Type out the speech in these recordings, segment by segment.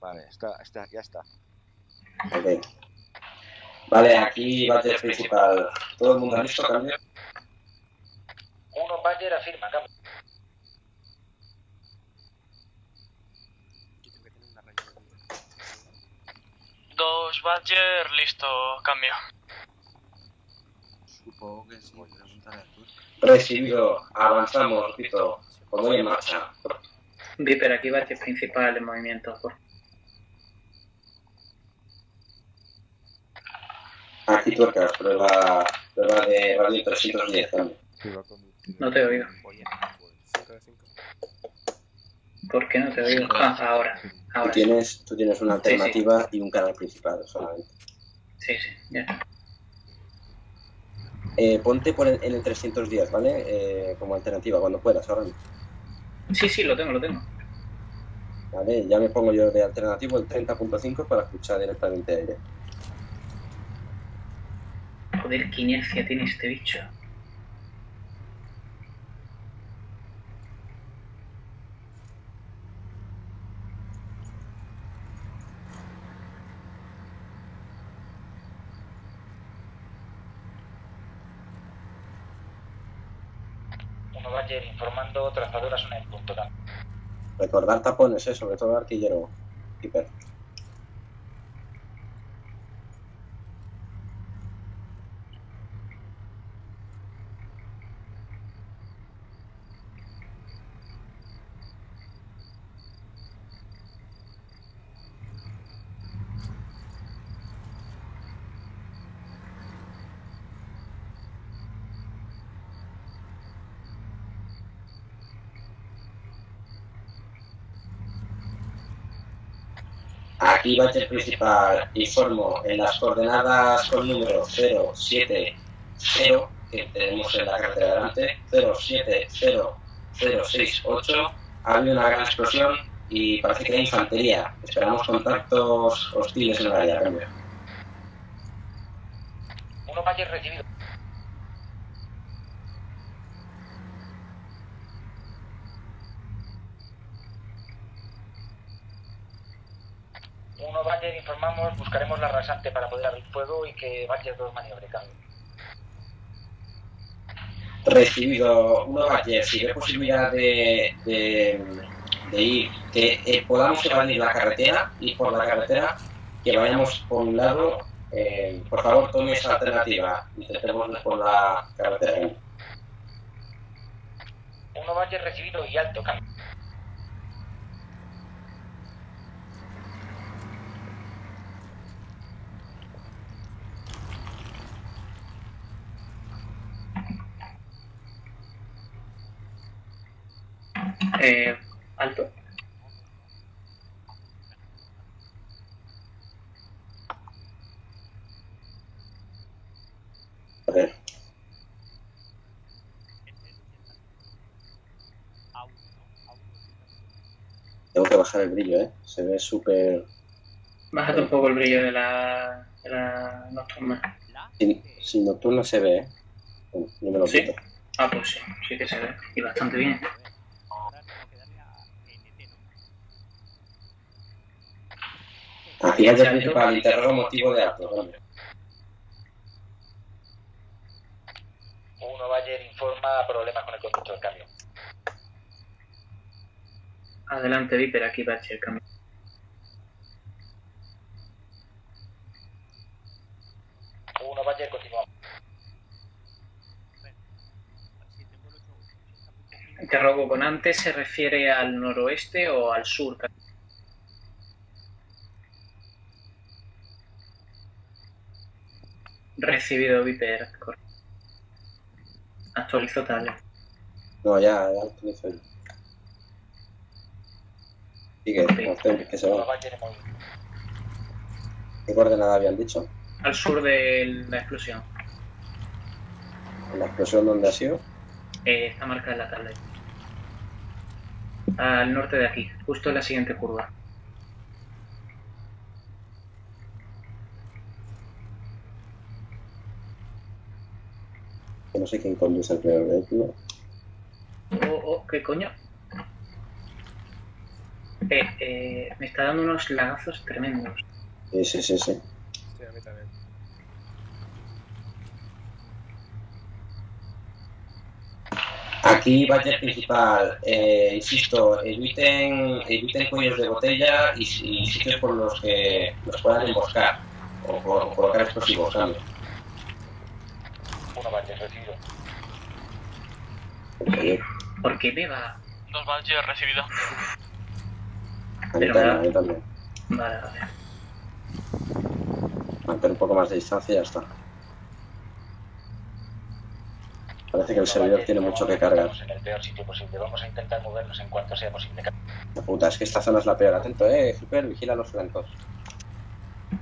Vale, ya está. Ok. Vale, aquí Badger principal. ¿Todo el mundo ha visto cambio? Uno Badger afirma cambio. Dos Badger, listo, cambio. Supongo que sí, preguntaré tú. Recibido, avanzamos, Pito. Pongo en marcha. Viper, aquí Badger principal en movimiento, por favor. Aquí tuerca, prueba de radio 310 también. No te he oído. ¿Por qué no te he oído? Ah, ahora. Tú tienes una alternativa y un canal principal solamente. Sí, sí, ya está. Ponte en el 310, ¿vale? Como alternativa, cuando puedas, ahora mismo. Sí, sí, lo tengo. Vale, ya me pongo yo de alternativo el 30.5 para escuchar directamente aire. Joder, qué inercia tiene este bicho. Uno Badger informando, trazadora zona en punto también. Recordar tapones, sobre todo artillero, Hipper. Aquí Badger principal, informo en las coordenadas con número 070, que tenemos en la carretera delante, 070068, ha habido una gran explosión y parece que hay infantería. Esperamos contactos hostiles en la área, cambio. Uno Badger recibido. Badger informamos, buscaremos la rasante para poder abrir fuego y que Badger 2 maniobre cambio. Recibido, uno Badger, si hay posibilidad de ir, que podamos evadir la carretera y por la carretera que vayamos por un lado, por favor tome esa alternativa, intentémonos por la carretera. Uno Badger recibido y alto cambio. Alto. A ver. Tengo que bajar el brillo, se ve súper... Bájate un poco el brillo de la nocturna. Sin nocturna se ve, Yo me lo quito. Ah, pues sí, sí que se ve, y bastante bien. Aquí hay el principal, interrogo motivo de acto. Uno Badger informa problemas con el conducto del camión. Adelante, Viper, aquí Badger, el camión. Uno Badger, continuamos. Interrogo con antes, ¿se refiere al noroeste o al sur? Recibido, Viper. Actualizo tal. No, ya actualizo. Sigue, que se va. ¿Qué coordenada habían dicho? Al sur de la explosión. ¿La explosión dónde ha sido? Está marcada en la tablet. Al norte de aquí, justo en la siguiente curva. No sé quién conduce el primer vehículo. ¿Qué coño? Me está dando unos lagazos tremendos. Sí. Sí, a mí también. Aquí, Badger principal, insisto, eviten cuellos de botella y sitios por los que los puedan emboscar o colocar explosivos, ¿sabes? Una Badger, recibido. ¿Por qué me va? Dos Badger recibido. A mí también. Vale. Mantener un poco más de distancia y ya está. Parece que el servidor tiene mucho que cargar. En el peor sitio posible. Vamos a intentar movernos en cuanto sea posible. La puta, es que esta zona es la peor. Atento, Hipper, vigila los flancos.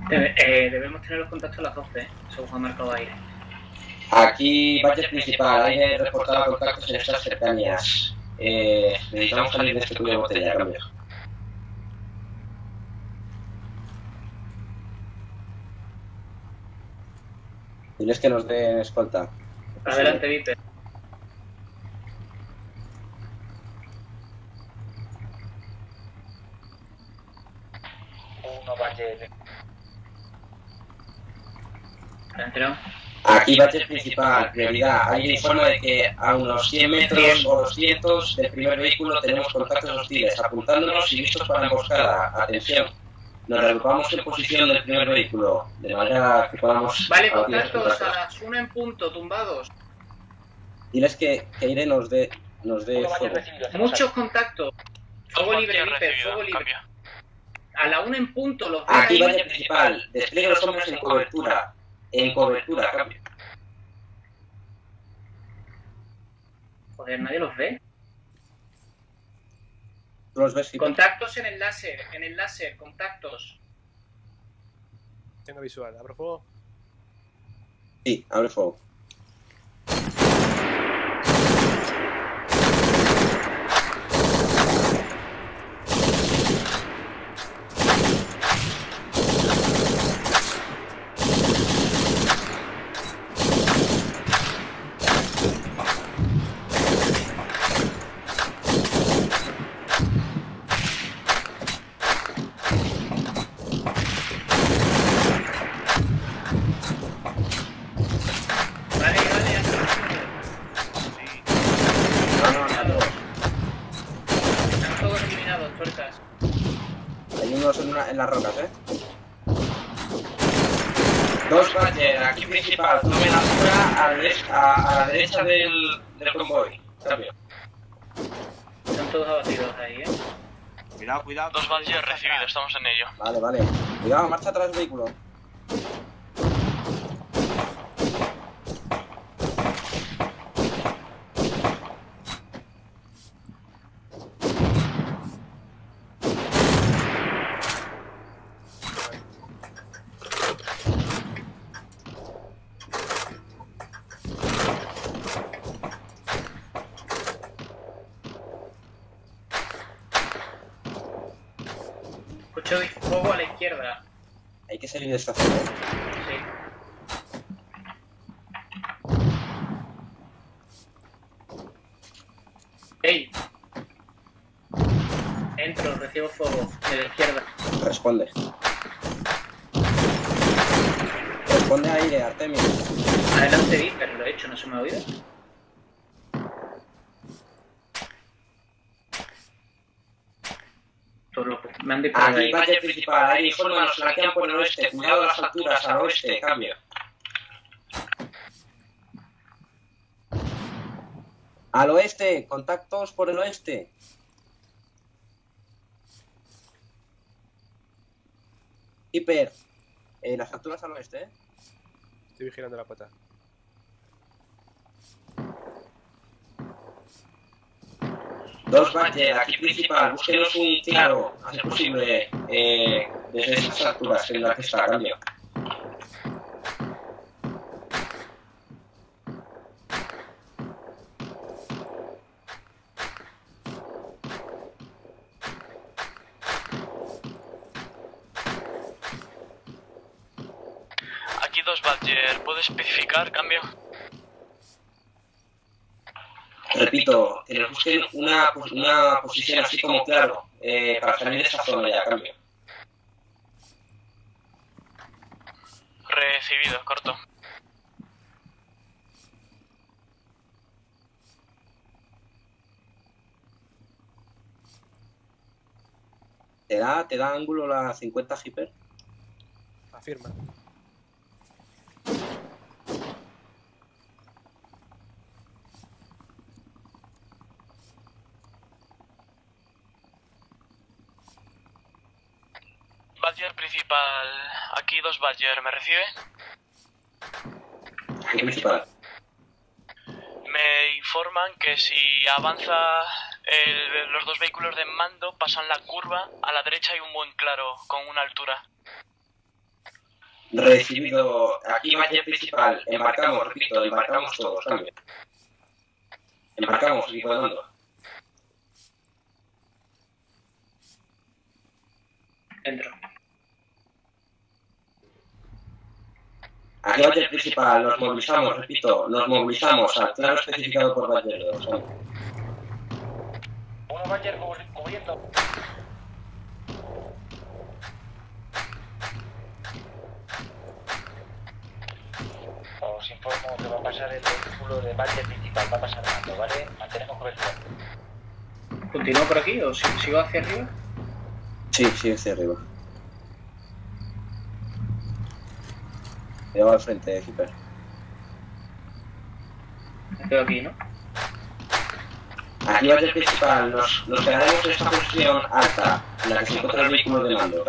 Debemos tener los contactos a las 12, según ha marcado aire. Aquí, Badger principal, aire reportado contactos en estas cercanías. Necesitamos salir de este cuello de botella, cambio. Diles que nos den escolta. Adelante, Viper. Uno, Badger. ¿Entró? Aquí, Badger principal, prioridad. Hay informe de que a unos 100 metros o 200 del primer vehículo tenemos contactos hostiles, apuntándonos y listos para emboscada. Atención. Nos reagrupamos en posición del primer vehículo, de manera que podamos... Vale, contactos a las 1 en punto, tumbados. Diles que Aire nos dé... Muchos contactos. Fuego libre, Viper, fuego libre. Cambia. A la 1 en punto los... Aquí Valle principal, despliegue los hombres en cobertura. En cobertura, cambio. Joder, ¿nadie los ve? ¿Los ves? Contactos en el láser, contactos. Tengo visual, ¿abro fuego? Sí, abre fuego. Las rocas, Dos Badger, aquí principal, tomen la altura a la derecha del convoy. Cambio. Están todos abatidos ahí, Cuidado. Dos Badger recibidos, estamos en ello. Vale. Cuidado, marcha atrás el vehículo. Fuego a la izquierda. Hay que salir de esta zona. Sí. ¡Ey! Entro, recibo fuego de la izquierda. Responde. Responde ahí de Artemis. Adelante, Viper, lo he hecho, ¿no se me ha oído? Aquí, Badger principal, ahí, informa, nos flanquean por el oeste, cuidado a las alturas, al oeste, cambio. Al oeste, contactos por el oeste. Hipper, las alturas al oeste, Estoy vigilando la pata. Dos Badger, aquí principal, búsquenos un claro, a ser posible, desde estas alturas en la que está, cambio. Aquí dos Badger, ¿puedo especificar, cambio? repito, que les busquen una posición así como claro, para salir de esa zona ya, cambio. Recibido, corto. ¿Te da ángulo la 50 Hipper? Afirma. Badger principal, aquí 2 Badger, ¿me recibe? Aquí principal. Me informan que si avanza los 2 vehículos de mando pasan la curva, a la derecha hay un buen claro, con una altura. Recibido, aquí Badger principal, embarcamos, repito, embarcamos todos, cambio. Embarcamos, equipo de mando. Dentro. Aquí Badger principal, nos movilizamos, repito, nos movilizamos al claro especificado por Badger 2. Uno Badger cubriendo. Os informo que va a pasar el vehículo de Badger principal, va a pasar mando, ¿vale? Mantenemos cobertura. ¿Continúo por aquí o sigo hacia arriba? Sí, hacia arriba. Te va al frente, Hipper. Me quedo aquí, ¿no? Aquí va el principal. Nos quedaremos en esta posición alta, en la que se encuentra el vehículo de mando.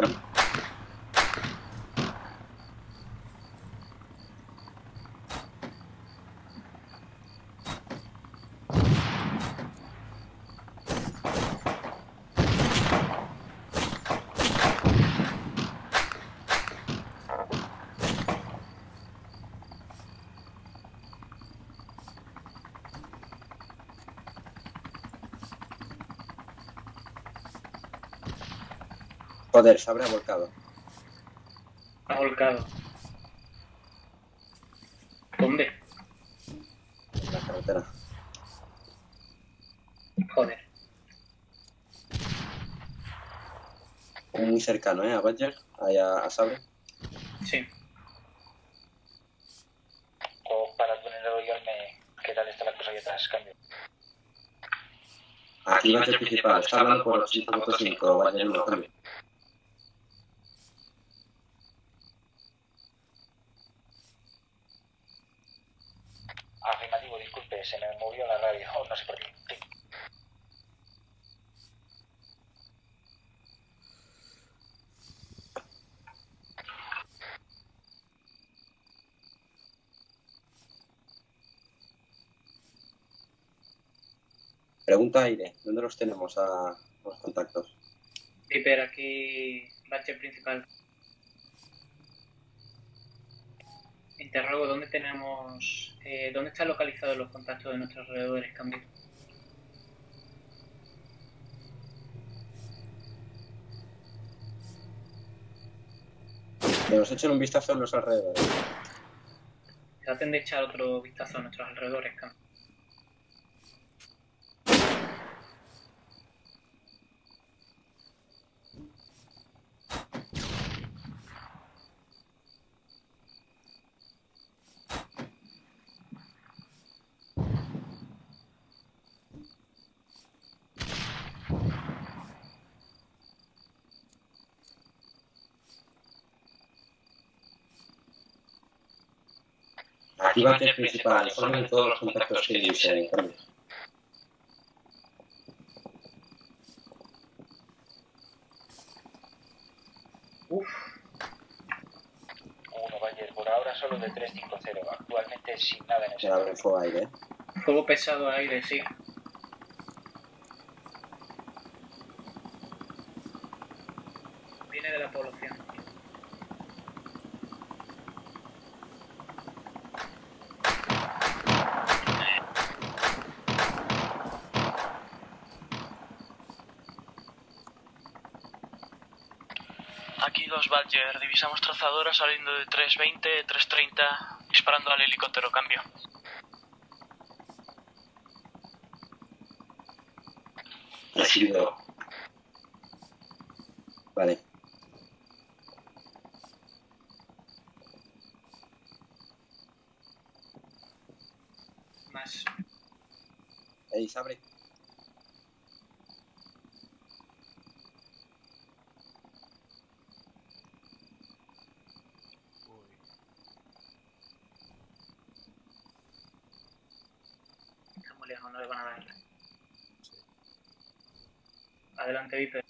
Joder, se habrá volcado. Ha volcado. ¿Dónde? En la carretera. Joder. Muy cercano, ¿eh? A Badger, a Sabre. Sí. O para el tunelero y arme, ¿qué tal está la cosa ahí atrás? Cambio. Aquí Badger principal, está hablando por los 5.5, Badger 1, cambio. Se me movió la radio, no sé por qué. Pregunta Aire, ¿dónde los tenemos a los contactos? Sí, pero aquí Bache principal. Interrogo, ¿dónde tenemos, dónde están localizados los contactos de nuestros alrededores, cambio? Hemos hecho un vistazo a los alrededores. Traten de echar otro vistazo a nuestros alrededores, cambio. Aquí va el principal, informen todos los contactos que divisen, cambio. Uff. Uno, Bayer, por ahora solo de 350, actualmente sin nada en el sector. Se abre fuego aire. Fuego pesado a aire, sí. Viene de la población. Aquí 2 Badger, divisamos trazadora saliendo de 320, 330, disparando al helicóptero, cambio. Recibido. Vale. Más. Ahí se abre. No le van a dar. Sí. Adelante, Hipper.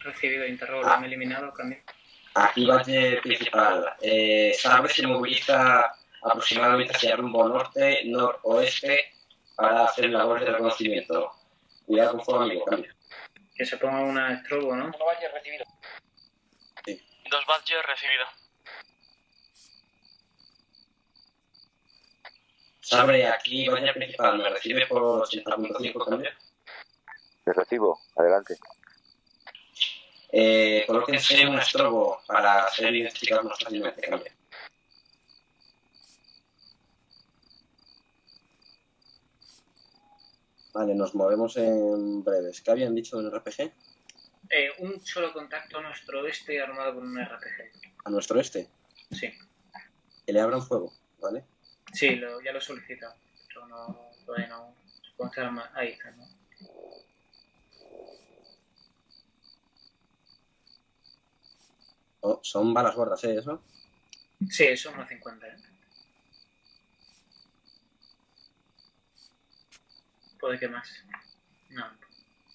Recibido, interrogo, lo han eliminado, cambio. Aquí Badger principal. Sabe se moviliza aproximadamente hacia rumbo norte, noroeste, para hacer labores de reconocimiento. Cuidado con fuego, amigo, cambio. Que se ponga una estrobo, ¿no? Uno Badger recibido. Sí. Dos Badger recibido. Sabre, aquí Badger principal, ¿me recibe por 80.5 cambio? Te recibo, adelante. Colóquense un estrobo para ser identificados más fácilmente, cambio. Vale, nos movemos en breves. ¿Qué habían dicho en RPG? Un solo contacto a nuestro oeste armado con un RPG. ¿A nuestro oeste? Sí. Que le abran fuego, ¿vale? Sí, ya lo he solicitado. Pero no, todavía no. Supongo que arma. Ahí está, ¿no? Oh, son balas gordas, ¿eh? ¿Eso? Sí, son unos 50, ¿eh? ¿Puede que más? No.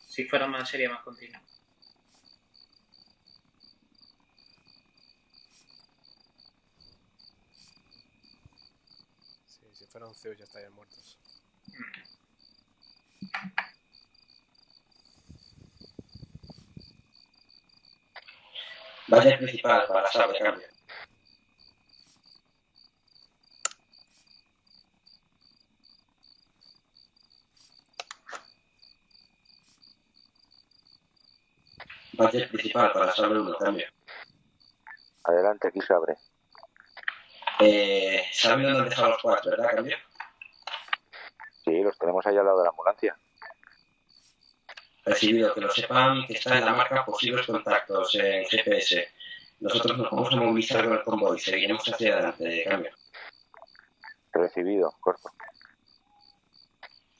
Si fuera más, sería más continua. Sí, si fuera un CEO ya estarían muertos. Vaya principal para saber cambio. Badger principal para saber uno, cambio. Adelante, aquí se abre. ¿Saben dónde han dejado los cuatro, verdad, cambio? Sí, los tenemos ahí al lado de la ambulancia. Recibido, que lo sepan, que está en la marca posibles contactos en GPS. Nosotros nos vamos a movilizar con el convoy, seguiremos hacia adelante, cambio. Recibido, corto.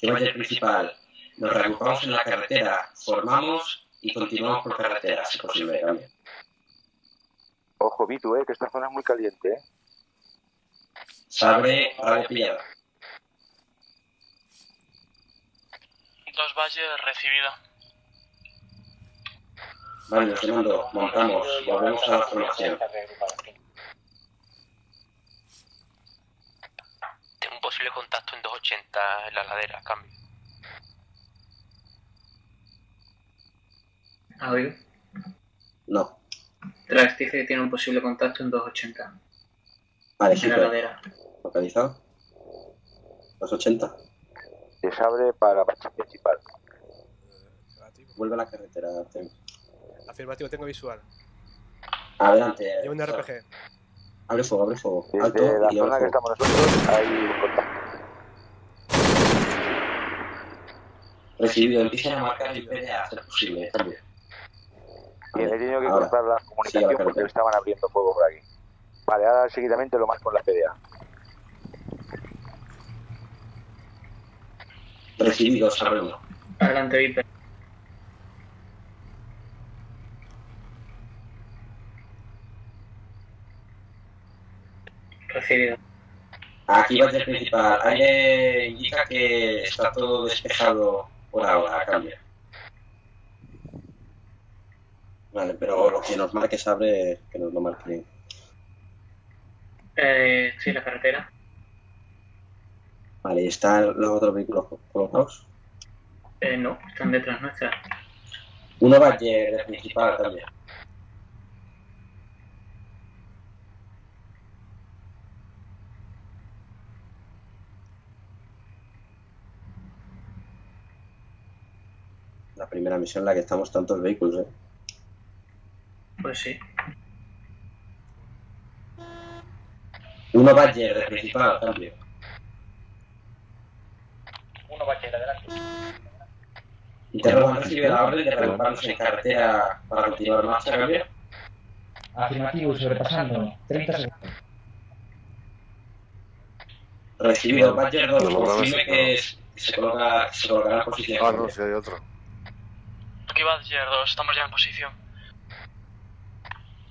Badger principal, nos reagrupamos en la carretera, formamos y continuamos por carretera, si posible, cambio. Ojo, Vitu, que esta zona es muy caliente, ¿eh? Sabre, radio pillada. Dos valles recibida. Vale, os mando, montamos, volvemos a la formación. Tengo un posible contacto en 280 en la ladera, cambio. ¿Ha oído? No. Trax dice que tiene un posible contacto en 280. Vale, sí. En la ladera. ¿Localizado? 280. Se abre para Badger principal. Vuelve a la carretera. Afirmativo, tengo visual. Adelante. Lleva un RPG. Abre fuego, abre fuego. Desde alto, la zona que estamos nosotros hay un contacto. Recibido, empiezan a marcar el PDA a ser posible. También. Bien, he tenido que cortar la comunicación porque estaban abriendo fuego por aquí. Vale, ahora seguidamente lo marco en la PDA. Recibido, sabe uno. Adelante, Viper. Recibido. Aquí va el principal. Aire indica que está todo despejado por ahora, cambia. Vale, pero lo que nos marque sabe que nos lo marque. Sí, la carretera. Vale, ¿y están los otros vehículos colocados? No, están detrás nuestra. Uno Badger, el principal también. La primera misión en la que estamos tantos vehículos, ¿eh? Pues sí. Uno Badger de principal, cambio. Uno Badger, adelante. Y te roban, recibe la orden de reagruparse en carretera para continuar marcha, cambio. Afirmativo, sobrepasando. 30 segundos. Recibido, Badger 2, confirme que se colocará en posición. Ah, no, si hay otro. Aquí Badger 2, estamos ya en posición.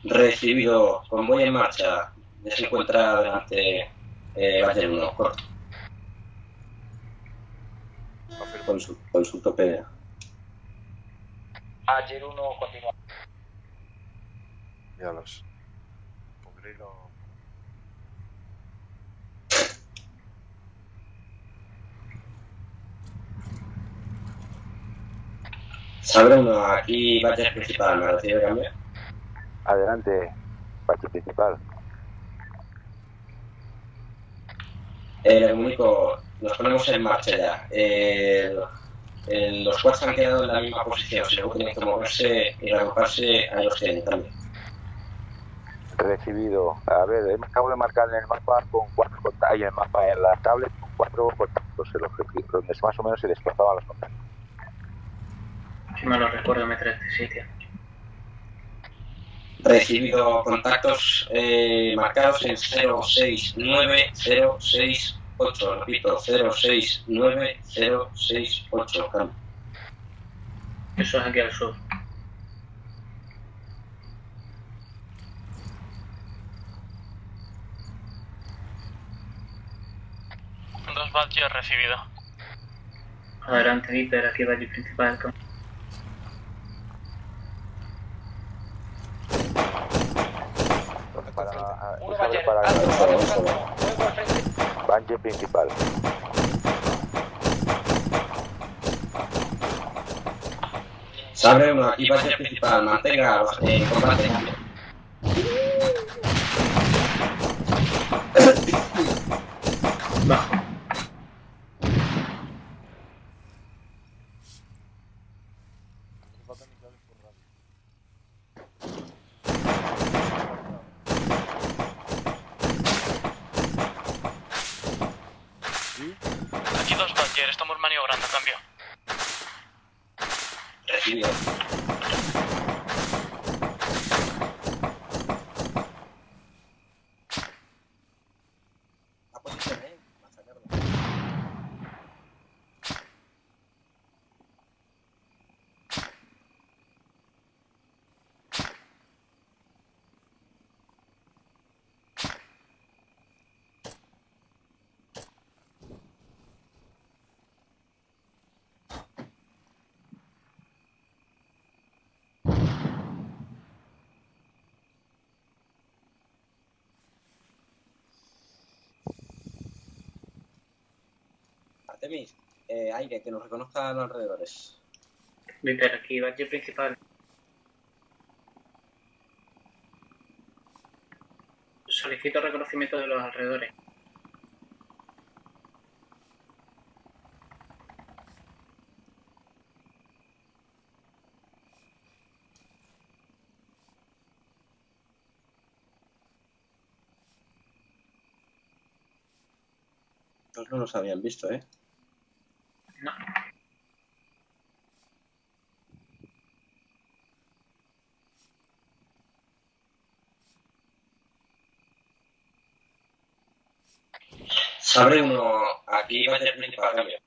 Recibido, convoy en marcha. Ya se encuentra delante Badger 1, corto. Consulto PDA. Badger 1, continúa. Ya los. Pobrelo. Sabrón, aquí Badger principal, ¿me recibe cambio? Adelante, Badger principal. El único, nos ponemos en marcha ya. Los cuatro han quedado en la misma posición, seguro que tienen que moverse y reagruparse a los que también. Recibido. A ver, acabo de marcar en el mapa con cuatro contactos, en el mapa en la tablet con cuatro contactos el objetivo, donde más o menos se desplazaban los contactos. Si me lo recuerdo, me trae este sitio. Recibido, contactos marcados en 069068. Repito, 069068. Cambio. Eso es aquí al sur. Dos Badger recibido. Adelante, Hipper, aquí Badger principal. Para Badger principal. Sabe uno, aquí Badger principal, mantenga combate. Bajo. Temis, aire, que nos reconozca a los alrededores. Mientras aquí, Badger principal. Solicito reconocimiento de los alrededores. No nos habían visto, ¿eh? No. Sabré uno, aquí Badger principal, cambio.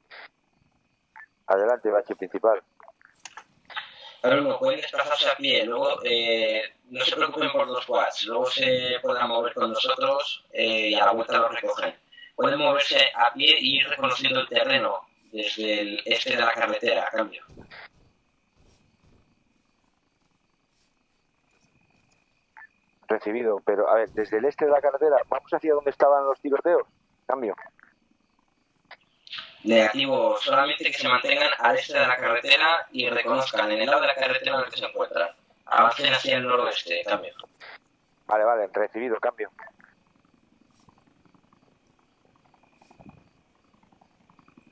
Adelante, Badger principal. Sabré uno, pueden desplazarse a pie, luego no se preocupen por los quads, luego se podrán mover con nosotros y a la vuelta los recogen. Pueden moverse a pie y ir reconociendo el terreno desde el este de la carretera, a cambio. Recibido, pero a ver, desde el este de la carretera, ¿vamos hacia donde estaban los tiroteos? Cambio. Negativo, solamente que se mantengan al este de la carretera y reconozcan en el lado de la carretera donde se encuentran. Avancen hacia el noroeste, cambio. Vale, vale, recibido, cambio.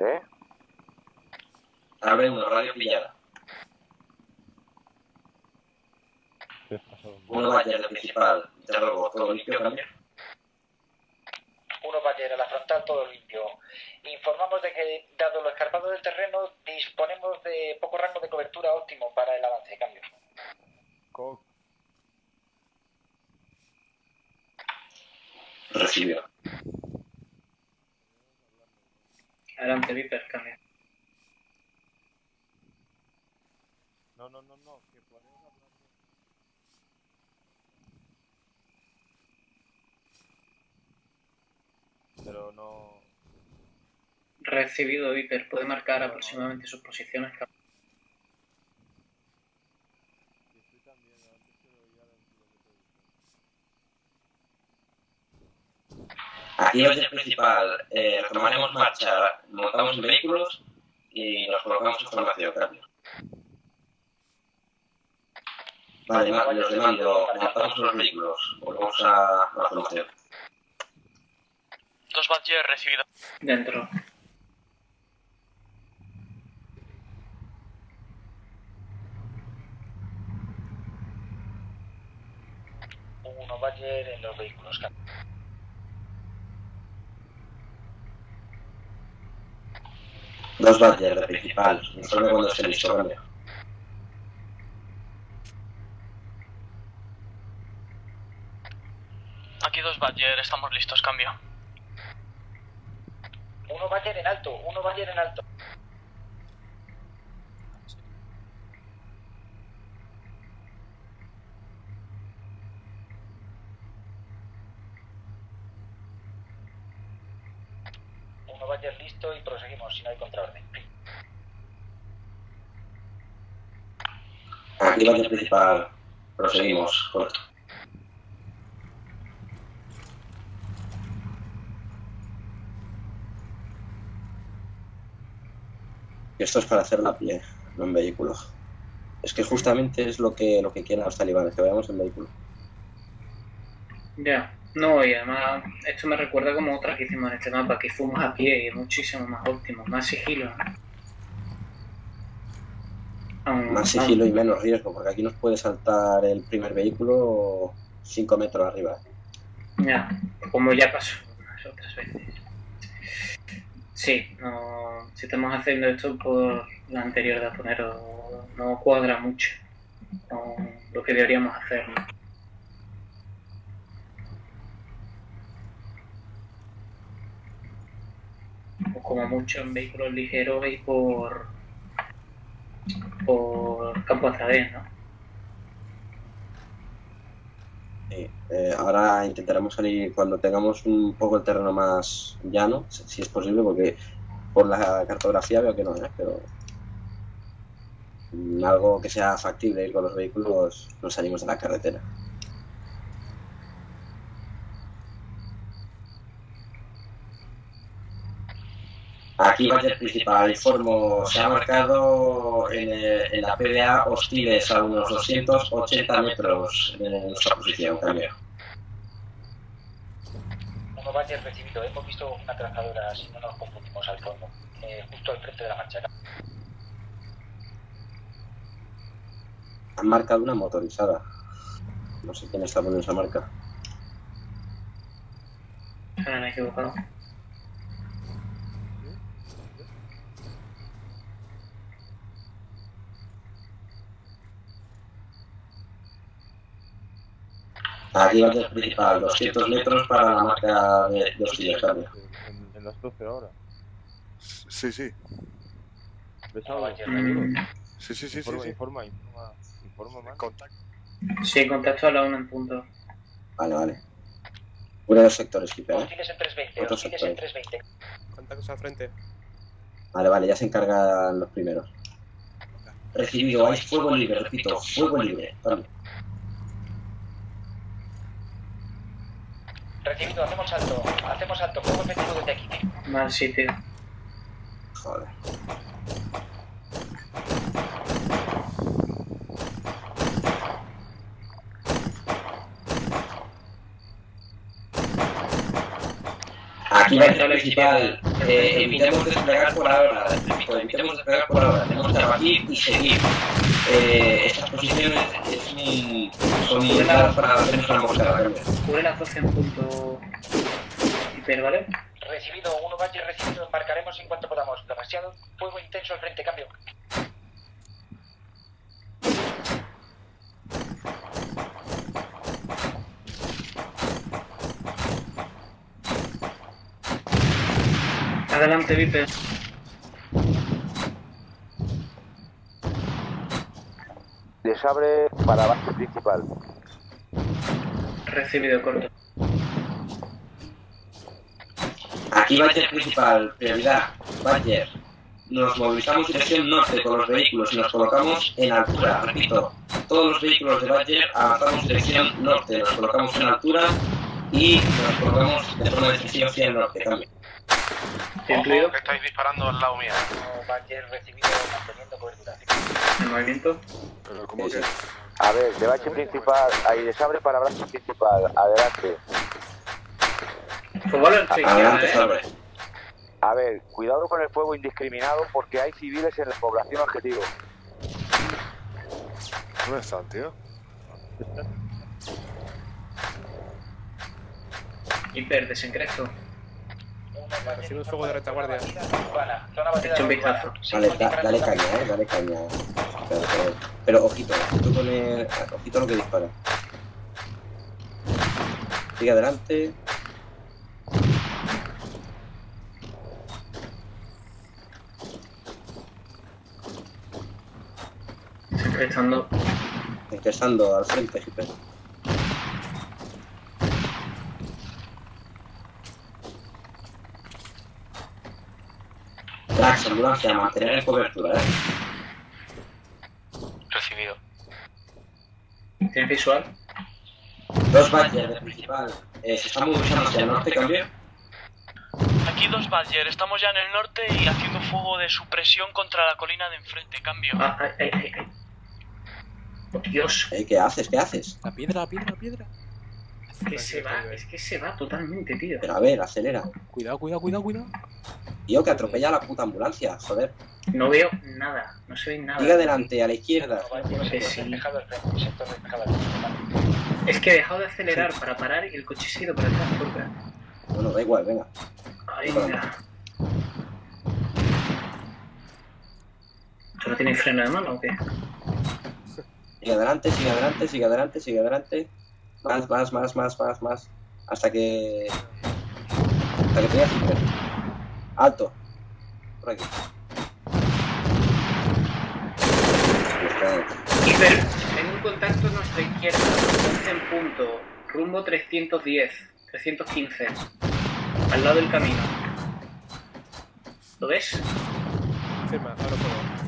¿Eh? Abre uno, radio pillada. Uno Badger de principal, te robo, todo limpio, cambio. está todo limpio. Informamos de que, dado lo escarpado del terreno, disponemos de poco rango de cobertura óptimo para el avance de cambios. Recibido. Adelante, Viper, cambia. No, que podemos hablar de... Pero no... Recibido, Viper. Puede marcar aproximadamente sus posiciones. Aquí va a ser principal. Tomaremos marcha, montamos vehículos y nos colocamos en formación. Cambio. Vale, los demando, montamos los vehículos, volvemos a la formación. Dos Badger recibido. Dentro. Uno Badger en los vehículos. Dos Badger de principal, informe cuando se listo, cambio. Aquí dos Badger, estamos listos, cambio. Uno Badger en alto, uno Badger en alto. Uno Badger listo y proseguimos si no hay contraorden. Aquí Badger principal, proseguimos, corto. Esto es para hacer la pie, no en vehículo. Es que justamente es lo que quieren los talibanes, que vayamos en vehículo. Ya, no, y además esto me recuerda como otras que hicimos en este mapa, que fuimos a pie y es muchísimo más óptimo, más sigilo. Más sigilo y menos riesgo, porque aquí nos puede saltar el primer vehículo 5 metros arriba. Ya, como ya pasó unas otras veces. Sí, no, si estamos haciendo esto por la anterior de Aponero, no cuadra mucho con lo que deberíamos hacer, ¿no? O como mucho en vehículos ligeros y por campo a través, ¿no? Sí, ahora intentaremos salir cuando tengamos un poco el terreno más llano, si es posible, porque por la cartografía veo que no es, pero algo que sea factible ir con los vehículos, nos salimos de la carretera. Aquí va a ser principal, informo, se ha marcado en la PDA hostiles a unos 280 metros en nuestra posición, cambio. Uno va a ser recibido, hemos visto una trazadora, si no nos confundimos al fondo, justo al frente de la marcha. Han marcado una motorizada, no sé quién está poniendo esa marca. No me he equivocado. Aquí va a ser principal, 200 metros para la marca de hostiles, cambio. En las 12 ahora. Sí. ¿Ves algo? Sí. Informa más. Contacto. Sí, contacto a la 1 en punto. Vale. Uno de los sectores, Hipper. Hostiles en 320, hostiles en 320. Contactos al frente. Vale, ya se encargan los primeros. Recibido, hay fuego libre, repito, fuego libre, cambio. Recibido, hacemos salto, fuego efectivo desde aquí. Mal sitio. Joder. Aquí va a entrar el principal. Evitemos desplegar por ahora, tenemos que estar aquí y seguir. Estas posiciones son ideales para hacernos una mosca. Cubre las 12 en punto hiper, ¿vale? Recibido, 1 Badger recibido, embarcaremos en cuanto podamos. Demasiado fuego intenso al frente, cambio. Adelante, Viper. Les abre para base principal. Recibido, corto. Aquí Badger principal, prioridad, Badger. Nos movilizamos en dirección norte con los vehículos y nos colocamos en altura, repito. Todos los vehículos de Badger avanzamos en dirección norte, nos colocamos en altura y nos colocamos de forma de dirección hacia el norte, cambio. Ojo, que estáis disparando al lado mío. Badger recibido, manteniendo cobertura. ¿El movimiento? Pero ¿cómo que? A ver, de Badger principal, ahí les abre para brazo principal, adelante. A ver, cuidado con el fuego indiscriminado porque hay civiles en la población objetivo. ¿Dónde están, tío? Hiper, desencresto. Recibe fuego de retaguardia. Echa un vistazo. Vale, dale caña, dale caña. Pero ojito, tú pones... Ojito lo que dispara. Sigue adelante. Empezando al frente, Hipper. Trax, ambulancia, mantener en cobertura, ¿eh? Recibido. ¿Tienes visual? 2 Badger de principal. Se está movilizando hacia el norte, cambio. Aquí 2 Badger, estamos ya en el norte y haciendo fuego de supresión contra la colina de enfrente, cambio. Dios. ¿Qué haces? ¿Qué haces? La piedra, la piedra, la piedra. Es que se va totalmente, tío. Pero a ver, acelera. Cuidado, cuidado, cuidado, cuidado. Tío, que atropella a la puta ambulancia, joder. No veo nada, no se ve nada. Sigue adelante, a la izquierda. Es que he dejado de acelerar para parar y el coche se ha ido para atrás. Bueno, da igual, venga. Ay, venga. ¿Tú no tienes freno de mano o qué? Sigue adelante, sigue adelante, sigue adelante, sigue adelante. Más, más, más, más, más, más. Hasta que tengas. Alto. Por aquí. Hiper, en un contacto a nuestra izquierda, 11 en punto, rumbo 310, 315, al lado del camino. ¿Lo ves? Firma, ahora puedo.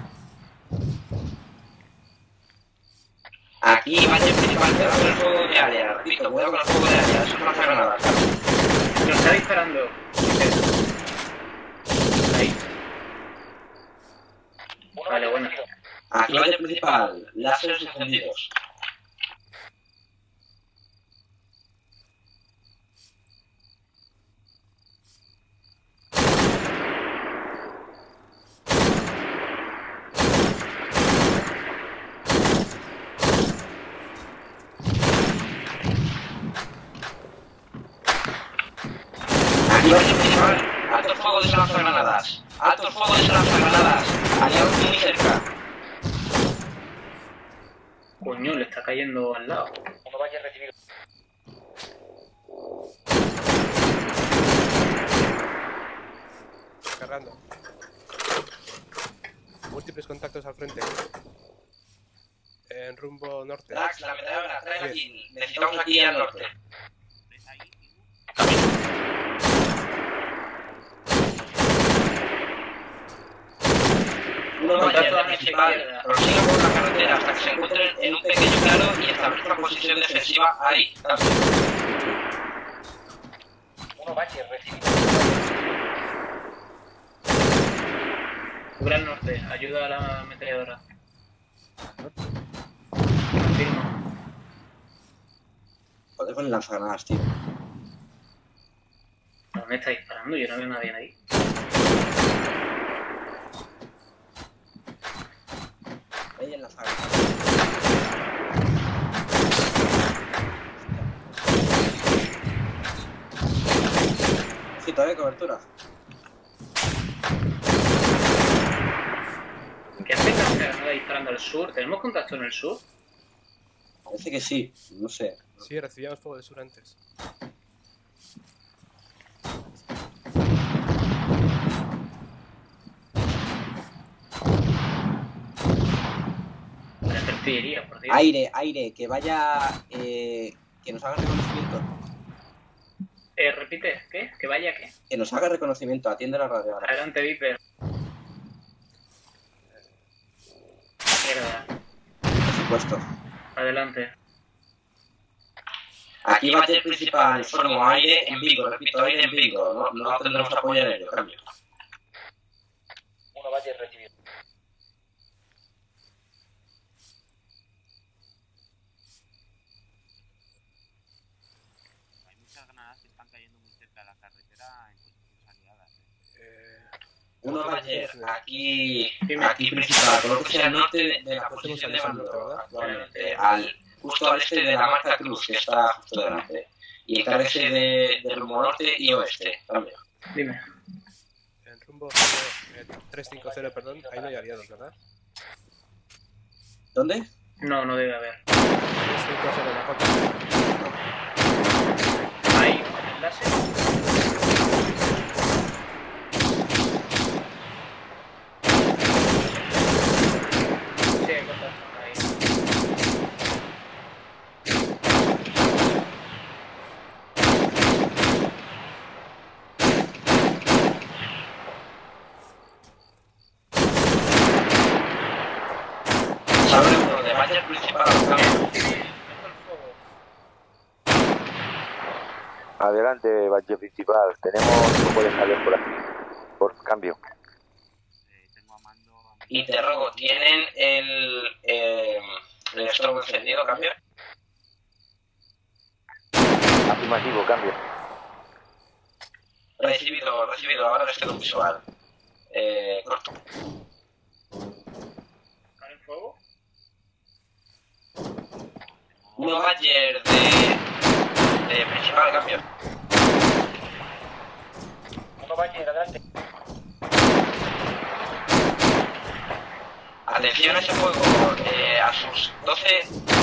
Aquí va a ser principalmente con el fuego de área, repito, cuidado con el fuego de área, eso no hace nada. Nos está disparando. Ahí. Vale, bueno. Aquí va a ser principal, láseres encendidos. Alto fuego de lanzagranadas. Alto fuego de lanzagranadas. Aliados muy cerca. Coño, le está cayendo al lado. Cuando vaya a recibir. Cargando. Múltiples contactos al frente. En rumbo norte. Dax, la metralla, trae aquí. Necesitamos aquí al norte. Contacto a la principal, prosiga por la carretera hasta que se encuentren en un pequeño plano y establezcan posición defensiva ahí. Cambio. 1 Badger, recibido. Gran norte, ayuda a la ametralladora. Confirmo. Joder con el lanzagranadas, tío. No me está disparando, yo no veo nadie ahí. En la saga. Ojito, cobertura, cobertura. ¿Qué hace esta granada disparando al sur? ¿Tenemos contacto en el sur? Parece que sí, no sé. Sí, recibíamos fuego del sur antes. Artillería, por Dios. Aire, aire, que vaya, que nos haga reconocimiento. Repite, ¿qué? ¿Que vaya qué? Que nos haga reconocimiento, atiende la radio. Adelante, Viper. Mierda. Por supuesto. Adelante. Aquí va a ser principal, somos aire en bingo, repito, aire en bingo, no tendremos apoyo en ello, cambio. Uno vaya recibido. Uno Badger, aquí principal, creo que sea al norte de la posición de mando, actualmente, justo al este de la marca Cruz, que está justo delante. Y encárguese del rumbo norte y oeste, también. Dime. En rumbo 350, perdón, ahí no hay aliados, ¿verdad? ¿Dónde? No, no debe haber. 350 de la costa. Ahí, con el láser. Adelante, Badger principal. Tenemos un poco de jaleo por aquí. Por cambio. Y te robo, ¿tienen el estrobo encendido, cambio? Afirmativo, cambio. Recibido. Ahora les quedo visual. Corto. ¿Con el fuego? Uno Badger de principal, cambio. Uno Badger, adelante. Atención a ese juego, a sus 12 puntos,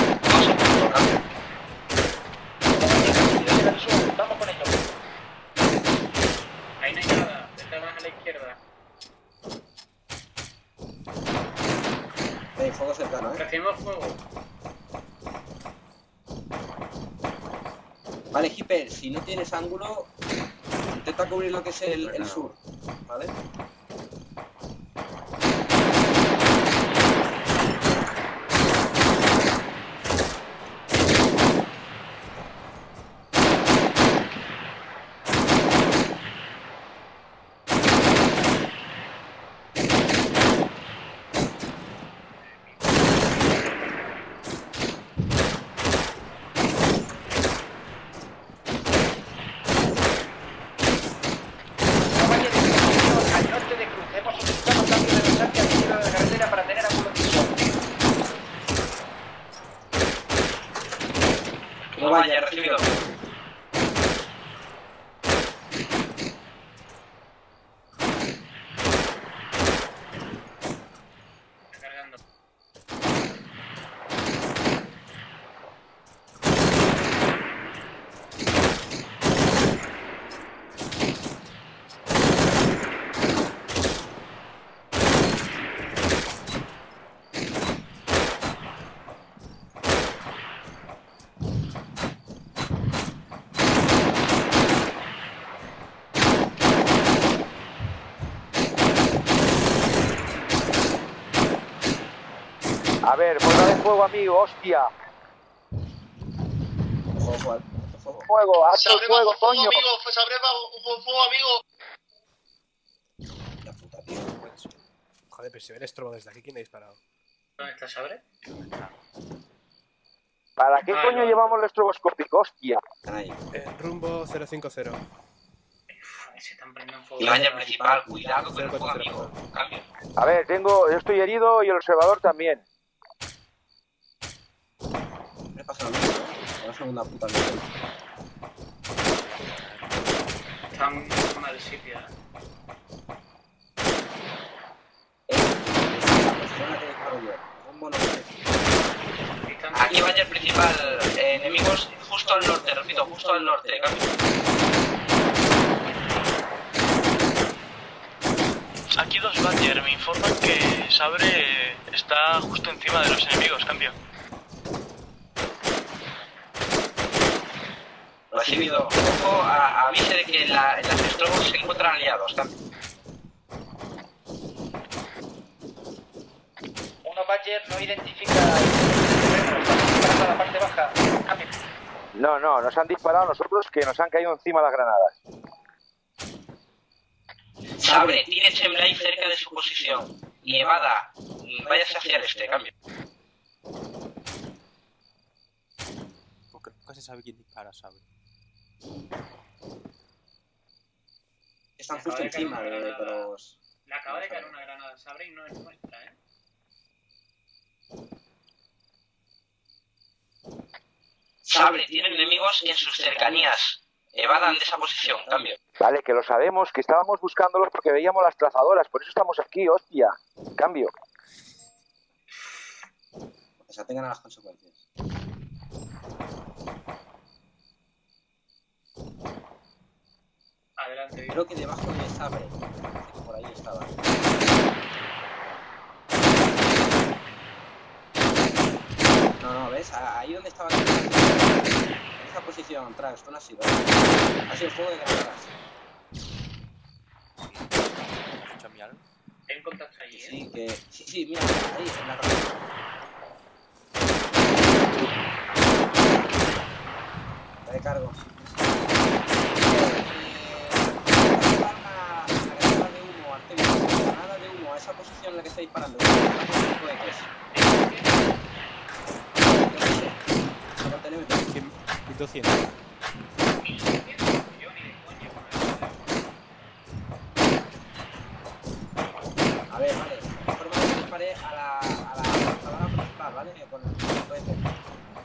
cambio. Vamos con ello. Ahí no hay nada, está más a la izquierda. Hay fuego cercano, Recibimos fuego. Vale, Hipper, si no tienes ángulo, intenta cubrir lo que es el sur, ¿vale? A ver, bola de fuego, amigo, hostia. Fuego, haz el fuego, coño. Sabrema, fuego, amigo. La puta, tío. Joder, pero si ve el estrobo desde aquí, ¿quién ha disparado? ¿Dónde está Sabre? ¿Para qué coño llevamos el estroboscópico, hostia? Rumbo 050. Se están prendiendo fuego. Vaya principal, cuidado con el fuego, amigo. A ver, yo estoy herido y el observador también. Me pasa lo mismo, una segunda puta mierda. estamos en el sitio. Aquí Badger principal, enemigos justo al norte, repito, justo al norte, cambio. Aquí dos Badger, me informan que Sabre está justo encima de los enemigos, cambio. Recibido, ojo, avise de que en las estrobos se encuentran aliados, cambio. Uno Badger no identifica a la parte baja, cambio. No, no, nos han disparado a nosotros que nos han caído encima las granadas. Sabre, tiene Semblay cerca de su posición. Nevada, váyase hacia el este, cambio. Casi sabe quién dispara, Sabre. Están justo encima de los... Le acaba de caer una granada, Sabre, y no es nuestra, ¿eh? Sabre, tiene enemigos en sus cercanías. Evadan de esa posición, cambio. Vale, que lo sabemos, que estábamos buscándolos porque veíamos las trazadoras, por eso estamos aquí, hostia. Cambio. Que se atengan a las consecuencias. Adelante. Creo que debajo de Sabre, que por ahí estaba. No, no, ¿ves? Ahí donde estaban... Esta posición, tras, no ha sido. Ha sido fuego de granadas. ¿Has escuchado mi alma? ¿Ten contacto ahí, eh? Sí, que... Sí, mira, ahí, en la ropa. Te recargo. Una granada de humo, Artemio. Una granada de humo, a esa posición en la que está disparando. ¿Qué? 200. A ver, vale. De forma que disparé a la palabra principal, ¿vale? Con el cohete.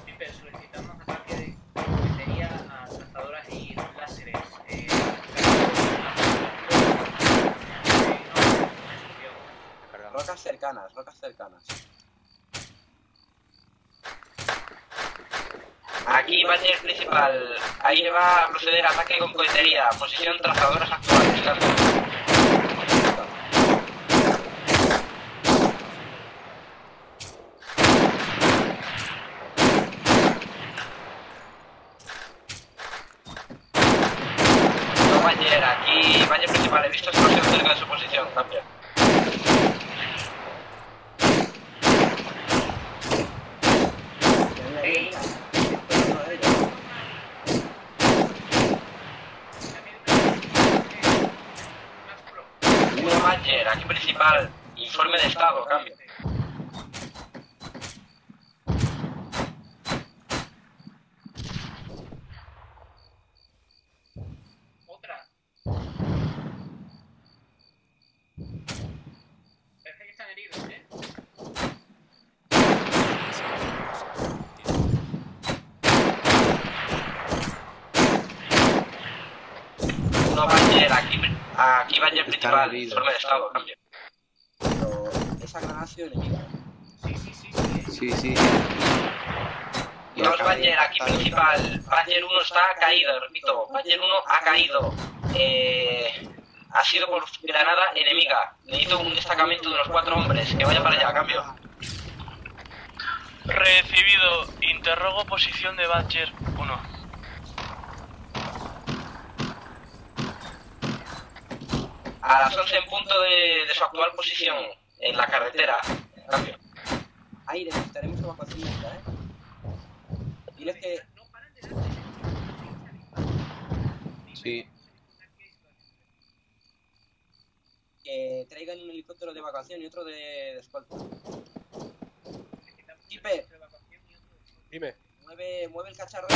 Sí, pero solicitamos ataque de batería a lanzadoras y láseres. Rocas cercanas, rocas cercanas. Aquí Badger principal, ahí va a proceder a ataque con cohetería, posición trazadoras actuales, cambio. No Badger, aquí Badger principal, he visto explosión cerca de su posición, cambio. Aquí principal, informe de estado, cambio. Otra. Parece que están heridos, ¿eh? No, Badger, aquí Badger principal, informe de estado, cambio. Pero esa granada ha sido enemiga. Sí. Dos Badger, aquí principal. Badger 1 está caído, repito. Badger 1 ha caído. Ha sido por granada enemiga. Necesito un destacamento de unos 4 hombres. Que vaya para allá, cambio. Recibido. Interrogo posición de Badger 1. A las 11 en punto de su actual posición, en la carretera. Cambio. Ahí necesitaremos evacuación lenta, ¿eh? Diles que... Sí. Que traigan un helicóptero de evacuación y otro de escolta. Hipper. Dime. Mueve el cacharro.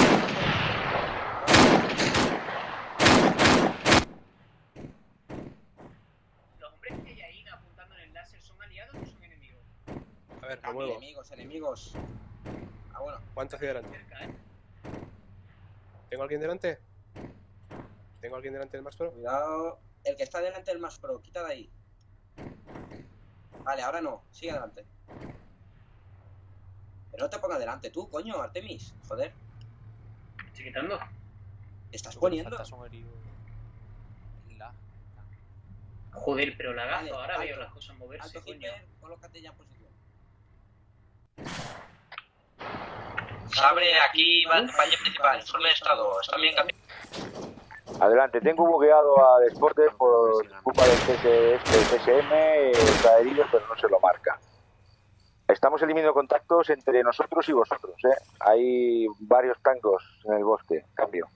A ver, lo muevo. Enemigos. Ah, bueno. ¿Cuántos hay delante? Cerca, ¿eh? ¿Tengo alguien delante? ¿Tengo alguien delante del Max Pro? Cuidado. El que está delante del Max Pro, quita de ahí. Vale, ahora no. Sigue adelante. Pero no te pongas delante tú, coño, Artemis. Joder. ¿Estoy quitando? ¿Te estás poniendo? Joder, pero la gazo, vale, ahora alto, veo las cosas moverse, alto, coño. Hipper, colócate ya en posición. Abre aquí, valle principal, informe de estado, están bien cambiados. Adelante, tengo bugueado a Deportes por culpa del TSM, está herido, pero no se lo marca. Estamos eliminando contactos entre nosotros y vosotros, Hay varios tangos en el bosque, cambio.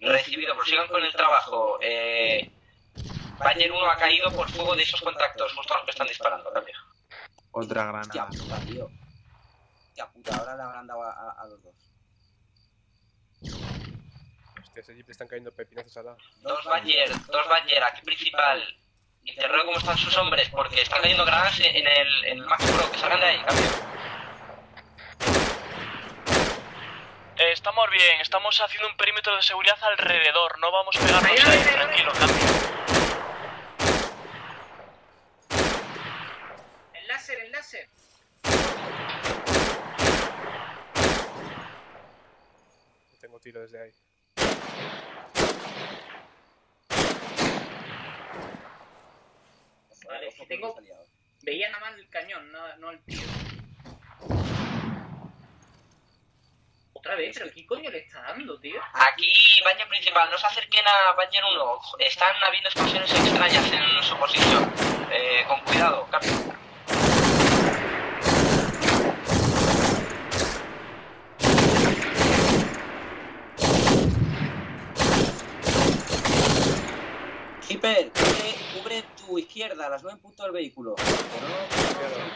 Recibido, prosigan con el trabajo. Badger 1 ha caído por fuego de esos contactos, justo los que están disparando, cambio. Otra granada. Hostia puta, tío. Hostia puta, ahora le habrán dado a los dos. Hostias, allí te están cayendo pepinazos al lado. Dos Badger, aquí principal. Interrogo cómo están sus hombres, porque están cayendo granadas en el Max Pro, que salgan de ahí, cambio. Estamos bien, estamos haciendo un perímetro de seguridad alrededor, no vamos a pegarnos ahí, tranquilo, cambio. ¡Enlace! No tengo tiro desde ahí. Vale, si tengo... Veía nada más el cañón, no el tiro. Otra vez, pero ¿qué coño le está dando, tío? Aquí, baño principal, no se acerquen a baño 1. Están habiendo explosiones extrañas en su posición. Con cuidado, cambio. Hipper, cubre tu izquierda, a las 9 en punto del vehículo. Pero no...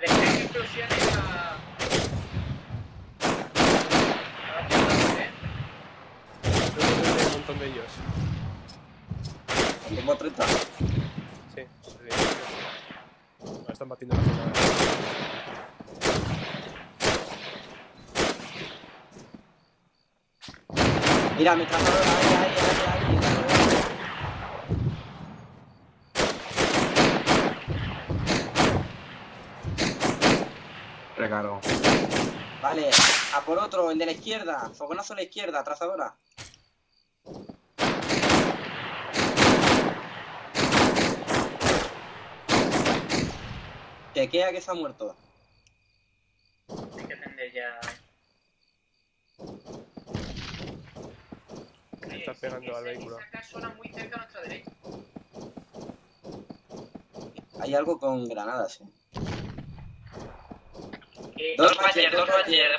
Les tengo explosiones a... Tengo un montón de ellos. ¿Tengo 30? Sí. Están batiendo la zona. Mira, me trajo ahí. Recargo. Vale, a por otro, el de la izquierda. Fogonazo a la izquierda, trazadora. Te queda que se ha muerto. Hay que atender ya. Está pegando al vehículo. Hay algo con granadas, Dos Badger,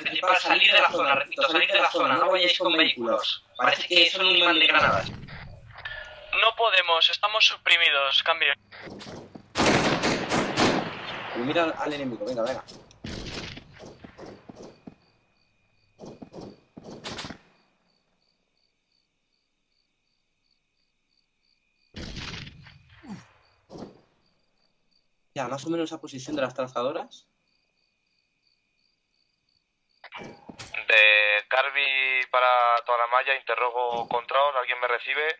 principal, salir de la zona, repito, salir de la zona, no vayáis con vehículos. Parece que son un imán de granadas. No podemos, estamos suprimidos, cambio. Y mira al enemigo, venga. Ya, más o menos esa posición de las trazadoras. De Carby para toda la malla, interrogo Contraos, ¿alguien me recibe?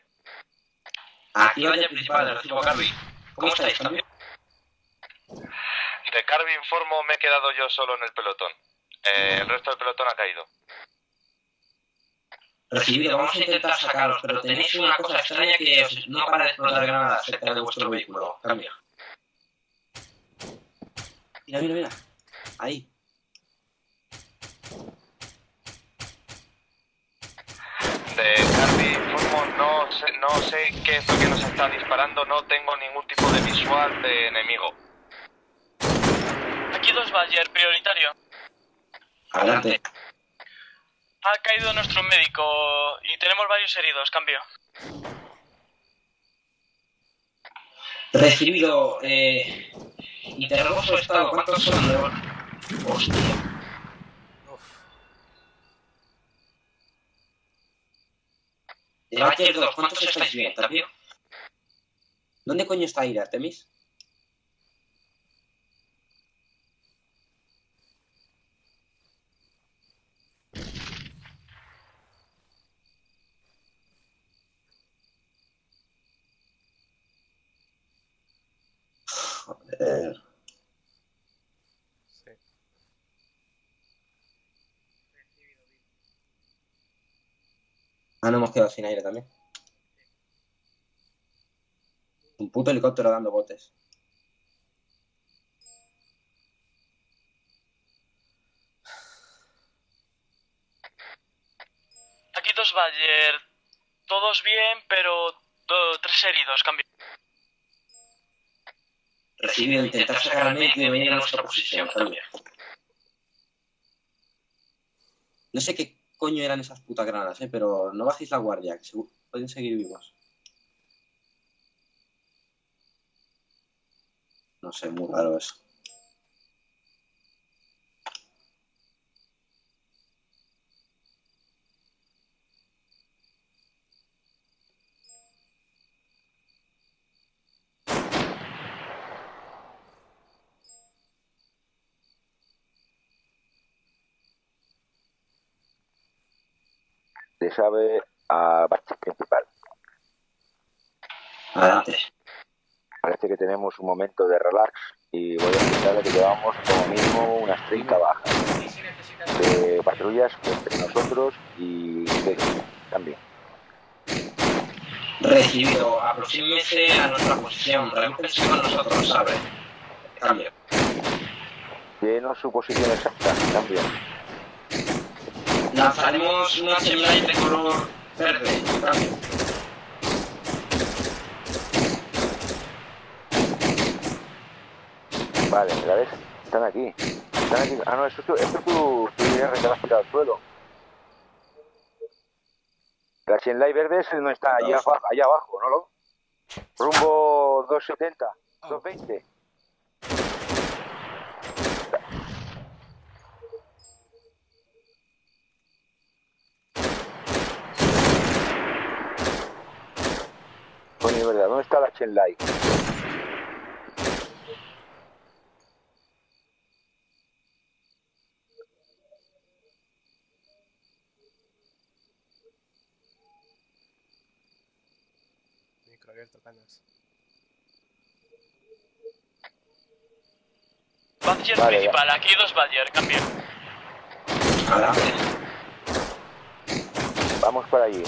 Aquí vaya principal, recibo a Carby. ¿Cómo estáis también? De Carby informo, me he quedado yo solo en el pelotón. El resto del pelotón ha caído. Recibido, vamos a intentar sacaros, pero tenéis una cosa extraña que no para de explotar granadas cerca de vuestro vehículo. Cambia. Mira. Ahí. De Carby, informo, no sé qué es lo que nos está disparando, no tengo ningún tipo de visual de enemigo. Aquí dos Badger, prioritario. Adelante. Ha caído nuestro médico y tenemos varios heridos, cambio. Recibido, interrogo su estado, ¿cuántos son? Hostia. Badger 2, ¿cuántos estáis bien, Tapio? ¿Dónde coño está Ira, Artemis? Hipper. Sí. Ah, no, hemos quedado sin aire también. Un puto helicóptero dando botes. Aquí dos Badger. Todos bien, pero tres heridos. Cambio. Recibido, intentar sacar al medio y venir a nuestra posición. Cambio. No sé qué coño eran esas putas granadas, pero no bajéis la guardia, que seguro pueden seguir vivos. No sé, muy raro eso. Se sabe a Badger principal. Adelante. Parece que tenemos un momento de relax y voy a explicarle que llevamos como mínimo unas 30 bajas de patrullas entre nosotros y de también. Recibido, aproxímese a nuestra posición, reemplece con nosotros, sabe. Cambio. Llenos su posición exacta, cambio. Lanzaremos una chemlight de color verde, cambio. Vale, ¿la ves? Están aquí. Ah, no, eso es tu dinero que te has tirado al suelo. La Shenlai verde no está allá abajo, ¿no? ¿Lo? Rumbo 270, 220. Coño, ¿verdad? ¿Dónde está la Shenlai? Badger vale, principal, ya. Aquí dos Badger, cambio. Vamos para allí.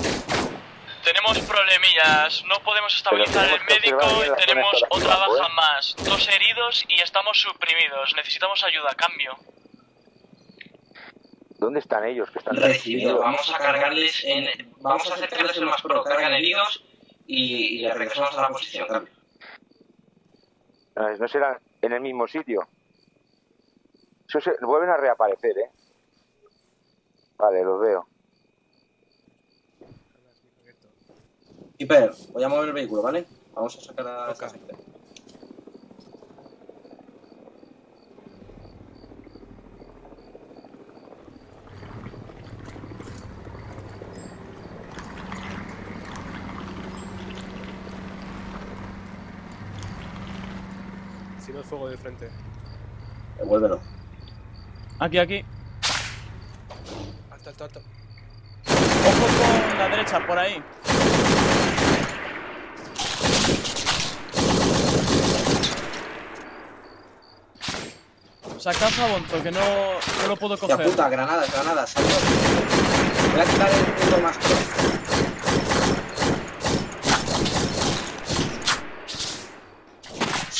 Tenemos problemillas, no podemos estabilizar el médico y tenemos otra baja más. Dos heridos y estamos suprimidos, necesitamos ayuda, cambio. ¿Dónde están ellos? Que están recibido, vamos a cargarles, vamos a acercarles el más pro, cargan heridos. Y le regresamos a la posición, cambio. No serán en el mismo sitio. Eso se, vuelven a reaparecer, ¿eh? Vale, los veo. Hiper, voy a mover el vehículo, ¿vale? Vamos a sacar a la casa. El fuego de frente. Devuélvelo. Aquí, aquí. Alto, alto, alto. Ojo con la derecha, por ahí. Saca a Bonto, que no lo puedo coger. La puta, granadas, granadas, salto. Voy a quitar el punto más pro.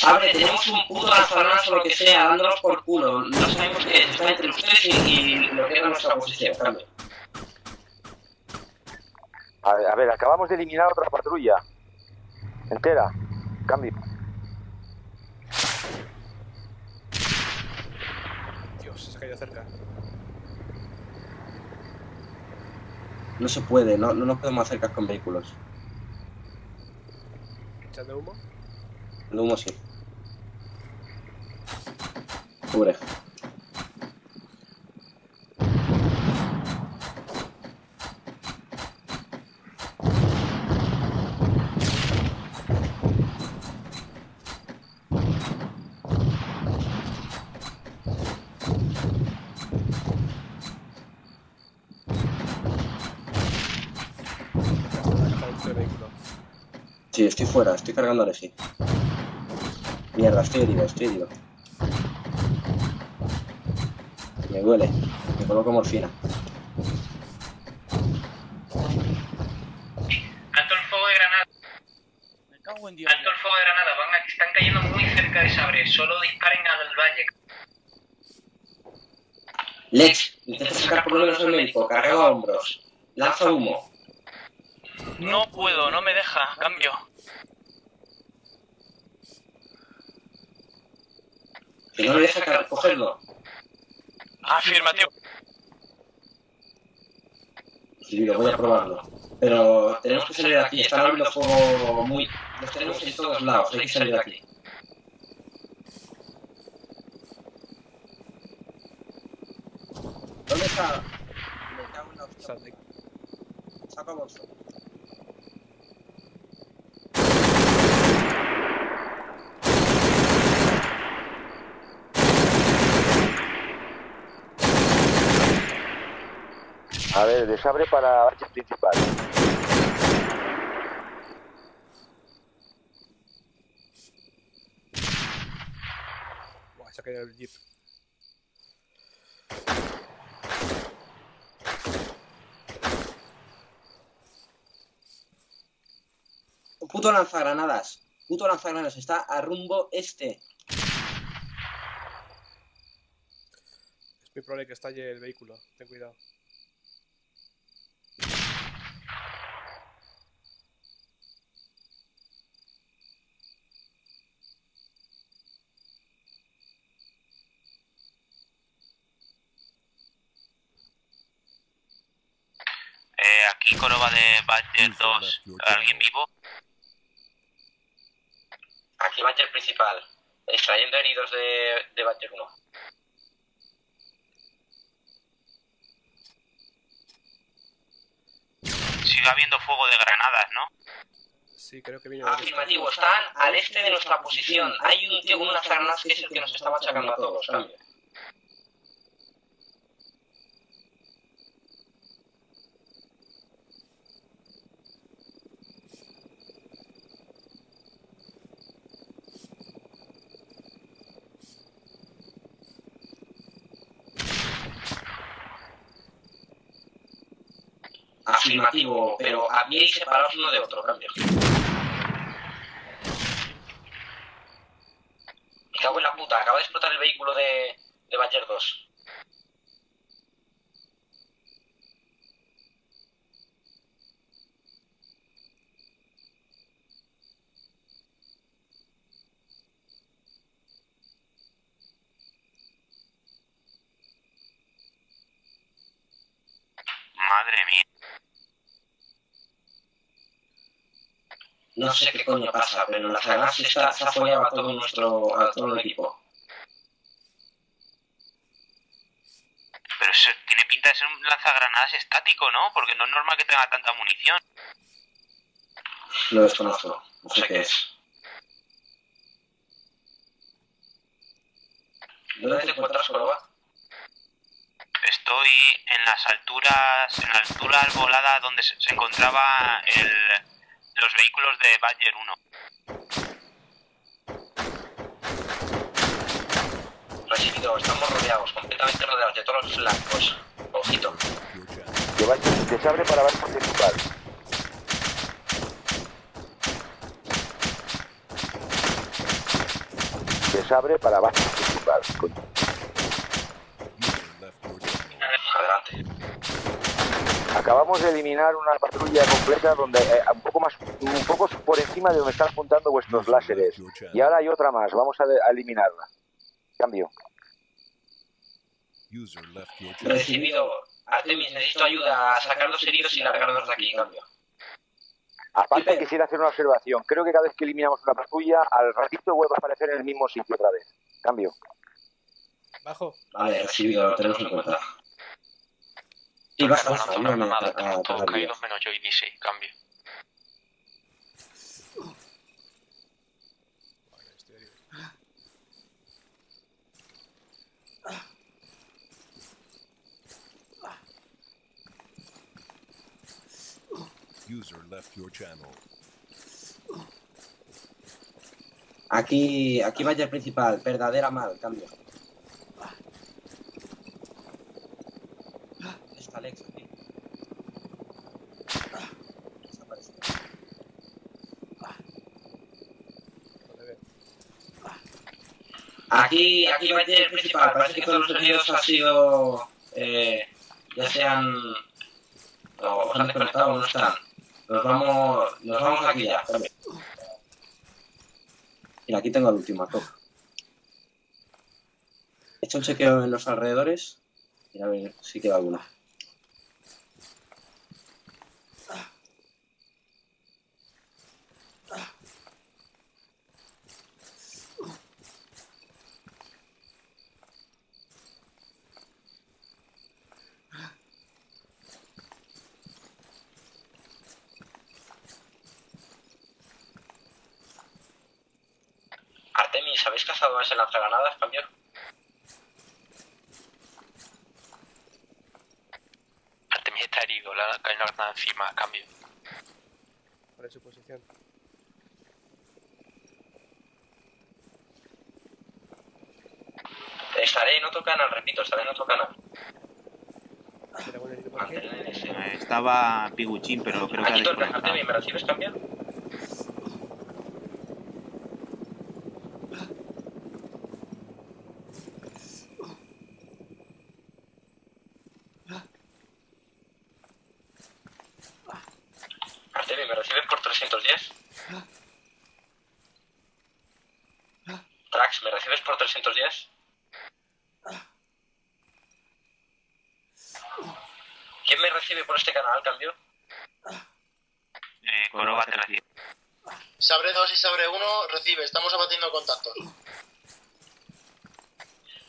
Abre, tenemos un puto lanzagranadas o lo que sea, dándonos por culo. No sabemos qué está entre ustedes y lo que era nuestra posición. Cambio. A ver, acabamos de eliminar otra patrulla. Entera. Cambio. Dios, se ha caído cerca. No se puede, no nos podemos acercar con vehículos. ¿Echando humo? El humo sí. Cubre. Sí, estoy fuera, estoy cargando a Alexi. Mierda, estoy herido. Me duele. Me coloco morfina. Alto el fuego de granada. Me cago en Dios. Alto el fuego de granada. Van, están cayendo muy cerca de Sabre. Solo disparen al valle. Lex, intenta sacar por lo menos el médico. Carrega hombros. Lanza humo. No puedo, no me deja. Cambio. Que no me deja cogerlo. Afirmativo. Sí, lo voy a probarlo. Pero tenemos que salir de aquí. Están abriendo fuego muy... Los tenemos en todos lados. Hay que salir de aquí. ¿Dónde está? Me cago en la opción. Saca bolso. A ver, desabre para baches principales. Buah, se ha caído el jeep. Puto lanzagranadas. Puto lanzagranadas. Está a rumbo este. Es muy probable que estalle el vehículo. Ten cuidado. Aquí Coroba de Badger 2, ¿alguien vivo? Aquí Badger principal, extrayendo heridos de Badger 1. Sigue habiendo fuego de granadas, ¿no? Sí, creo que viene. Afirmativo, están al este de nuestra posición. Hay un tío con unas granadas que es el que nos está machacando a todos, cambio. Afirmativo, pero habíais separado uno de otro, cambio. Me cago en la puta, acaba de explotar el vehículo de Badger 2. Madre mía. No sé qué coño pasa, pero la fragancia se ha follado a todo el equipo. Pero eso tiene pinta de ser un lanzagranadas estático, ¿no? Porque no es normal que tenga tanta munición. Lo desconozco, no sé qué es. ¿Dónde te encuentras, Coroba? Estoy en las alturas, en la altura arbolada donde se encontraba los vehículos de Badger 1. Recibido, estamos rodeados, completamente rodeados de todos los blancos. Ojito. Que se abre para ver por principal. Que se abre para abajo principal. Adelante. Acabamos de eliminar una patrulla completa donde un poco por encima de donde están apuntando vuestros láseres. Y ahora hay otra más, vamos a eliminarla. Cambio. Recibido. Artemis, necesito ayuda a sacar los heridos y largarlos de aquí. Cambio. Aparte quisiera hacer una observación. Creo que cada vez que eliminamos una patrulla, al ratito vuelve a aparecer en el mismo sitio otra vez. Cambio. Bajo. Vale, recibido, lo tenemos en cuenta. Y baja, no, todos caídos menos yo y dice, cambio. Vale, estoy herido. User left your channel. Aquí Badger principal, verdadera mal, cambio. Está Alex aquí. Desaparecido. Aquí Badger principal, parece que todos los sonidos han sido, ya sean, o están desconectados o no están. Nos vamos aquí ya, espérame. Mira, aquí tengo el último, toca. He hecho un chequeo en los alrededores. Mira, a ver si queda alguna. ¿Habéis cazado a ese lanzagranadas, campeón? Artemis está herido, le cae una granada encima, cambio. ¿Cuál es su posición? Estaré en otro canal, repito, estaré en otro canal. Estaba Piguchín, pero creo que... Aquí torna, Artemis, ¿me recibes, campeón? Sabre 1, recibe, estamos abatiendo contacto.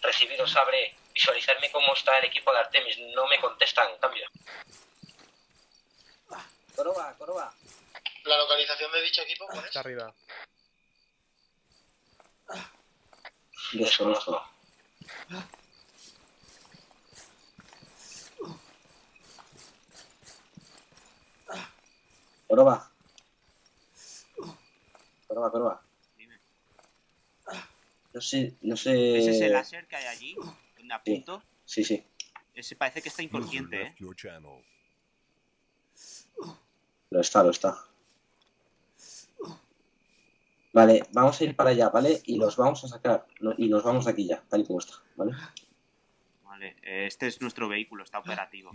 Recibido, Sabre. Visualizarme cómo está el equipo de Artemis. No me contestan, cambio. Coroba. ¿La localización de dicho equipo cuál es? Está arriba. Desconozco. Coroba. Prueba. Dime. No sé... ¿Es ese láser que hay allí? ¿Un apunto? Sí. Ese parece que está inconsciente, ¿eh? Lo está. Vale, vamos a ir para allá, ¿vale? Y los vamos a sacar. Y nos vamos de aquí ya, tal y como está, ¿vale? Vale, este es nuestro vehículo, está operativo.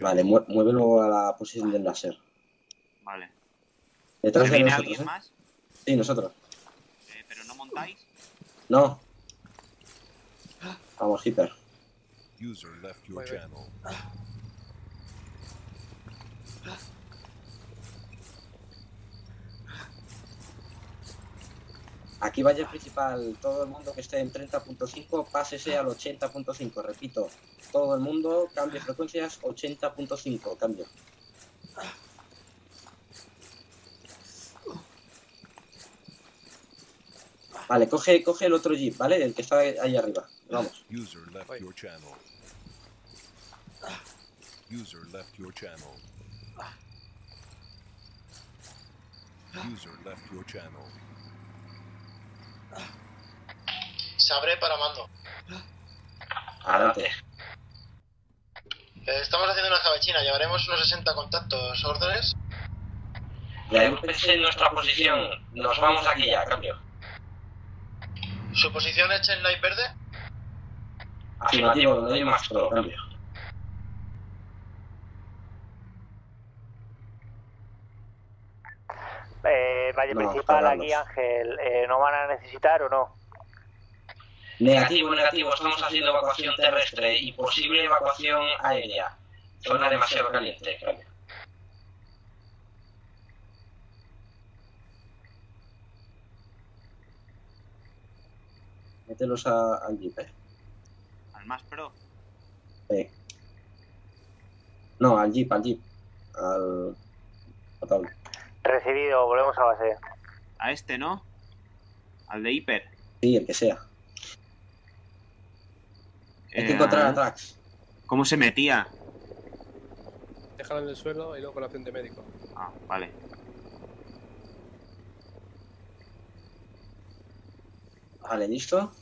Vale, muévelo a la posición del láser. Vale. ¿Detrás de nosotros, alguien más? Sí, nosotros. ¿Pero no montáis? No. Vamos, Hipper. User left your channel. Aquí va el principal. Todo el mundo que esté en 30.5, pásese al 80.5. Repito, todo el mundo, cambie frecuencias, 80.5, cambio. Vale, coge el otro jeep, ¿vale? El que está ahí arriba. Vamos. User left your channel. User left your channel. User left your channel. Sabré para mando. Adelante. Estamos haciendo una jabachina. Llevaremos unos 60 contactos. ¿Órdenes? La MPC en nuestra posición. Nos vamos aquí ya, cambio. ¿Su posición es en light verde? Afirmativo, lo doy más todo, cambio. Valle principal, aquí Ángel, ¿no van a necesitar o no? Negativo, estamos haciendo evacuación terrestre y posible evacuación aérea. Zona demasiado caliente, cambio. Mételos al Jeep. ¿Al más pro? No, al Jeep. Al... potable. Recibido, volvemos a base. A este, ¿no? Al de Hiper. Sí, el que sea. Hay que encontrar a Trax. ¿Cómo se metía? Déjalo en el suelo y luego con la opción de médico. Ah, vale. Vale, ¿listo?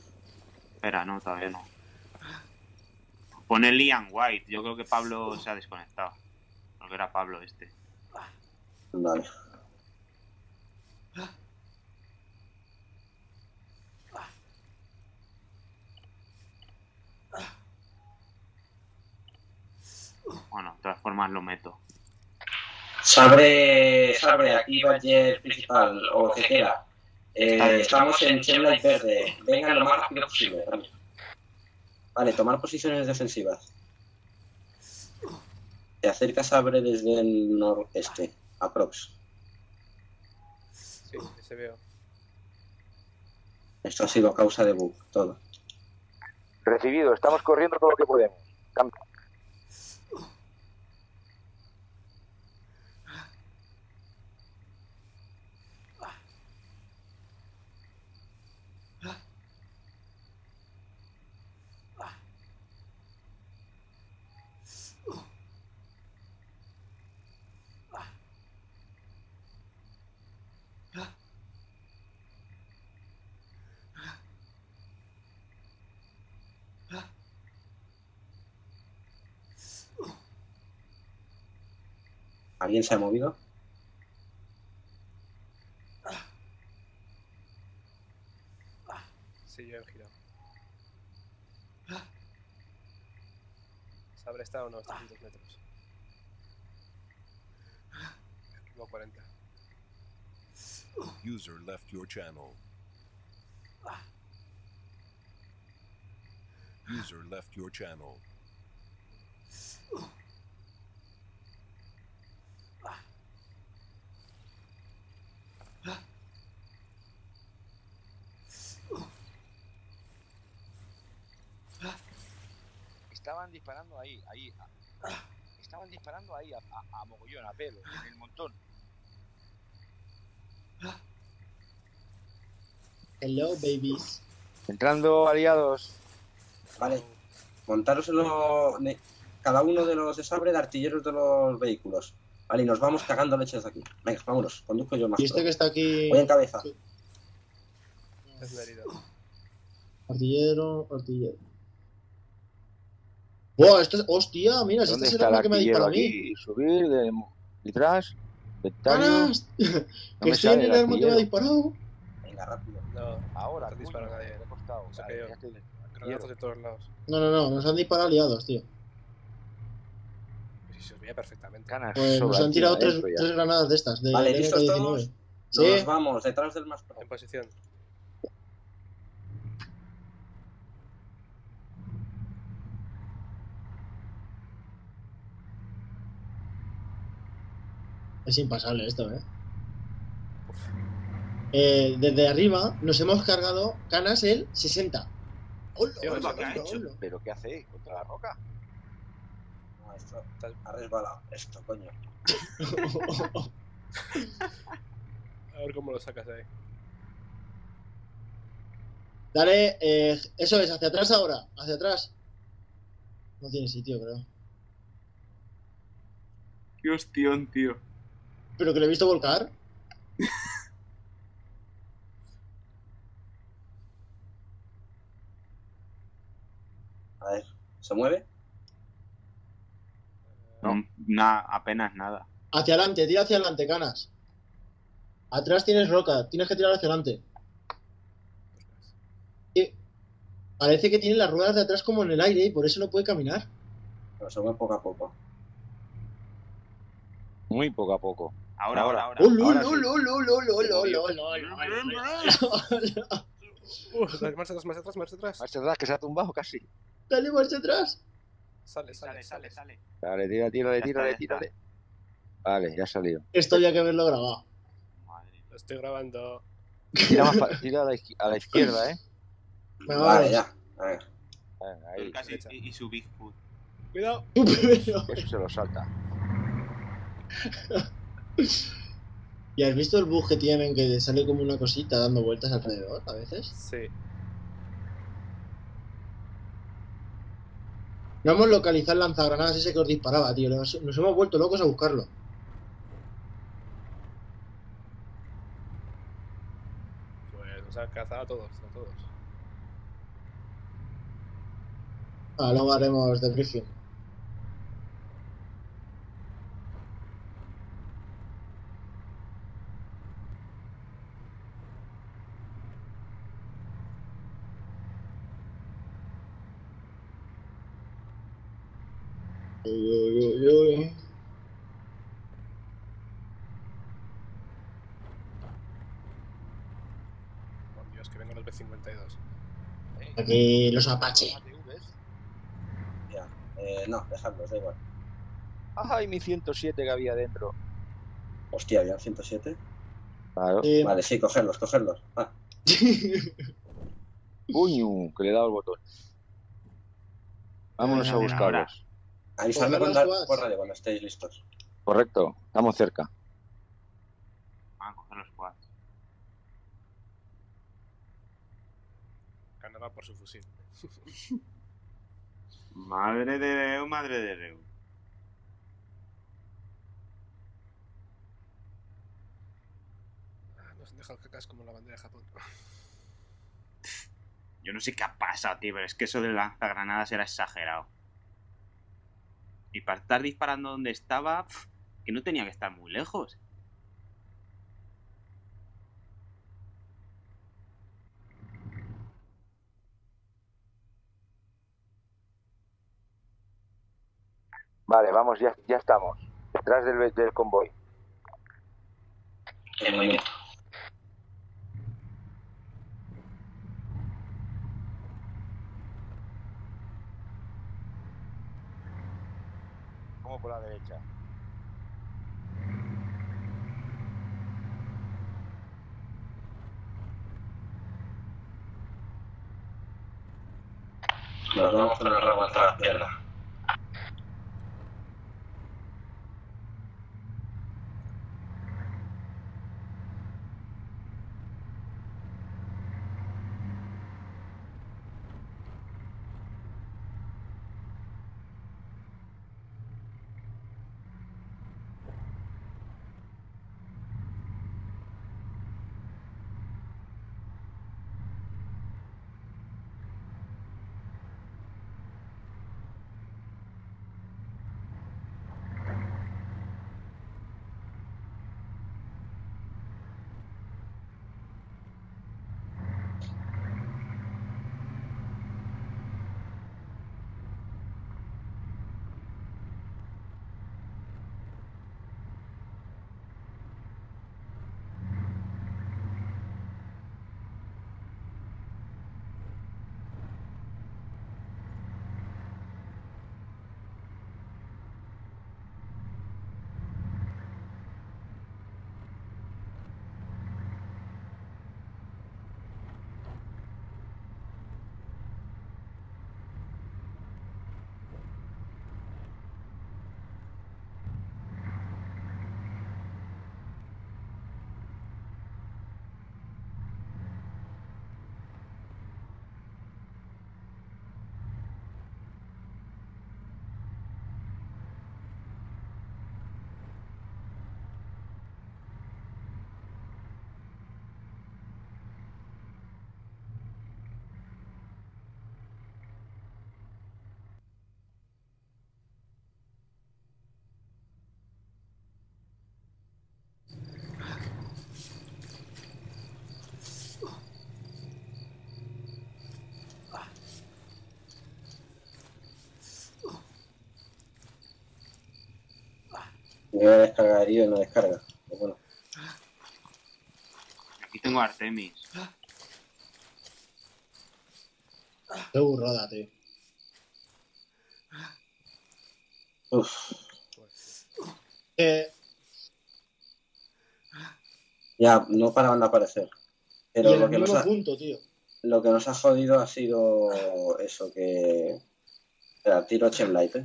Espera, no, todavía no. Pone Liam White. Yo creo que Pablo se ha desconectado. Porque era Pablo este. Vale. Bueno, de todas formas lo meto. Sabre, aquí Badger principal, o que quiera. Estamos en Chemlight verde. Vengan lo más rápido posible. Vale, tomar posiciones defensivas. Te acercas a Sabre desde el noreste, aprox. Sí, se veo. Esto ha sido causa de bug, todo. Recibido, estamos corriendo todo lo que podemos. Cambio. ¿Alguien se ha movido? Sí, yo he girado. Se habrá estado a unos 300 metros. Como 40. User left your channel. User left your channel. Estaban disparando ahí. Estaban disparando ahí a mogollón, a pelo, en el montón. Hello, babies. Entrando, aliados. Vale. Montaros en los... Cada uno de los de Sabre de artilleros de los vehículos. Vale, y nos vamos cagando leches de aquí. Venga, vámonos. Conduzco yo más. ¿Y este que está aquí? Voy en cabeza. Sí. Es la herida. Artillero. ¡Wow! Esto es... ¡Hostia! Mira, si este será el que me ha disparado a mí. Subir, detrás, ventana... ¡Que estoy en el arma que me ha disparado! Venga, rápido. No, ahora te dispara nadie, le he costado. Se cayó. Granatos de todos lados. No, nos han disparado aliados, tío. Pues si se olvida perfectamente. Pues nos han tirado tres granadas de estas, de MK19. Nos vamos, detrás del más pro. En posición. Es impasable esto, ¿eh? Desde arriba nos hemos cargado Canas el 60. ¡Hola! ¿Pero qué hace? ¿Contra la roca? No, esto ha resbalado. Esto, coño. A ver cómo lo sacas de ahí. Dale, eso es, hacia atrás ahora. Hacia atrás. No tiene sitio, creo. Qué hostión, tío. ¿Pero que lo he visto volcar? A ver, ¿se mueve? No, apenas nada. Hacia adelante, tira hacia adelante, Canas. Atrás tienes roca, tienes que tirar hacia adelante. Y parece que tiene las ruedas de atrás como en el aire y por eso no puede caminar. Pero se mueve poco a poco. Muy poco a poco. Ahora. Marcha atrás, que se ha tumbado casi. Dale, marcha atrás. Sale. Dale, tírale. Vale, ya ha salido. Esto había que haberlo grabado. Madre, lo estoy grabando. Tira a la izquierda, ¿eh? Vale, ya. A ver. Y su Bigfoot. Cuidado. Eso se lo salta. ¿Y has visto el bug que tienen que te sale como una cosita dando vueltas alrededor a veces? Sí. No hemos localizado el lanzagranadas ese que os disparaba, tío. Nos hemos vuelto locos a buscarlo. Pues nos ha cazado a todos, a todos. Ah, luego haremos debriefing. Por Dios, que vengan los B-52. Aquí los Apache. No, dejadlos, da igual. ¡Ay, mi 107 que había dentro! Hostia, ¿había un 107? Claro. Vale, sí, cogerlos, cogerlos. Ah. Uy, que le he dado el botón. Vámonos a buscarlos. Avisadme por radio cuando estéis listos. Correcto, estamos cerca. Van a coger los quads. Canadá por su fusil. Madre de Reu, madre de Reu. Ah, nos han dejado cacas como la bandera de Japón. Yo no sé qué ha pasado, tío, pero es que eso de lanzagranadas era exagerado. Y para estar disparando donde estaba, que no tenía que estar muy lejos. Vale, vamos, ya estamos. Detrás del convoy. Muy bien. Como por la derecha. Nos vamos con el rabo atrás de la pierna. Me voy a descargar y no descarga. Pues bueno. Aquí tengo a Artemis. Qué burrada, tío. Uff. Ya, no paraban de aparecer. Pero lo que, lo que nos ha jodido ha sido eso, que... Espera, tiro Chemlight,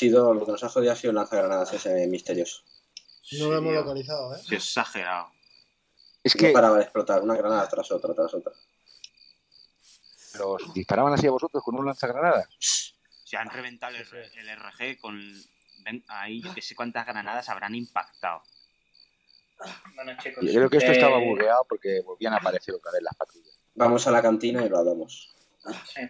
lo que nos ha jodido ha sido el lanzagranadas ese misterioso. No lo hemos localizado, Qué exagerado. Es que... No paraban de explotar una granada tras otra, ¿Los disparaban así a vosotros con un lanzagranadas? Se han reventado el RG con... Ahí yo que sé cuántas granadas habrán impactado. Bueno, chicos, yo creo que esto estaba bugueado porque volvían a aparecer otra vez las patrullas. Vamos a la cantina y lo damos. Sí.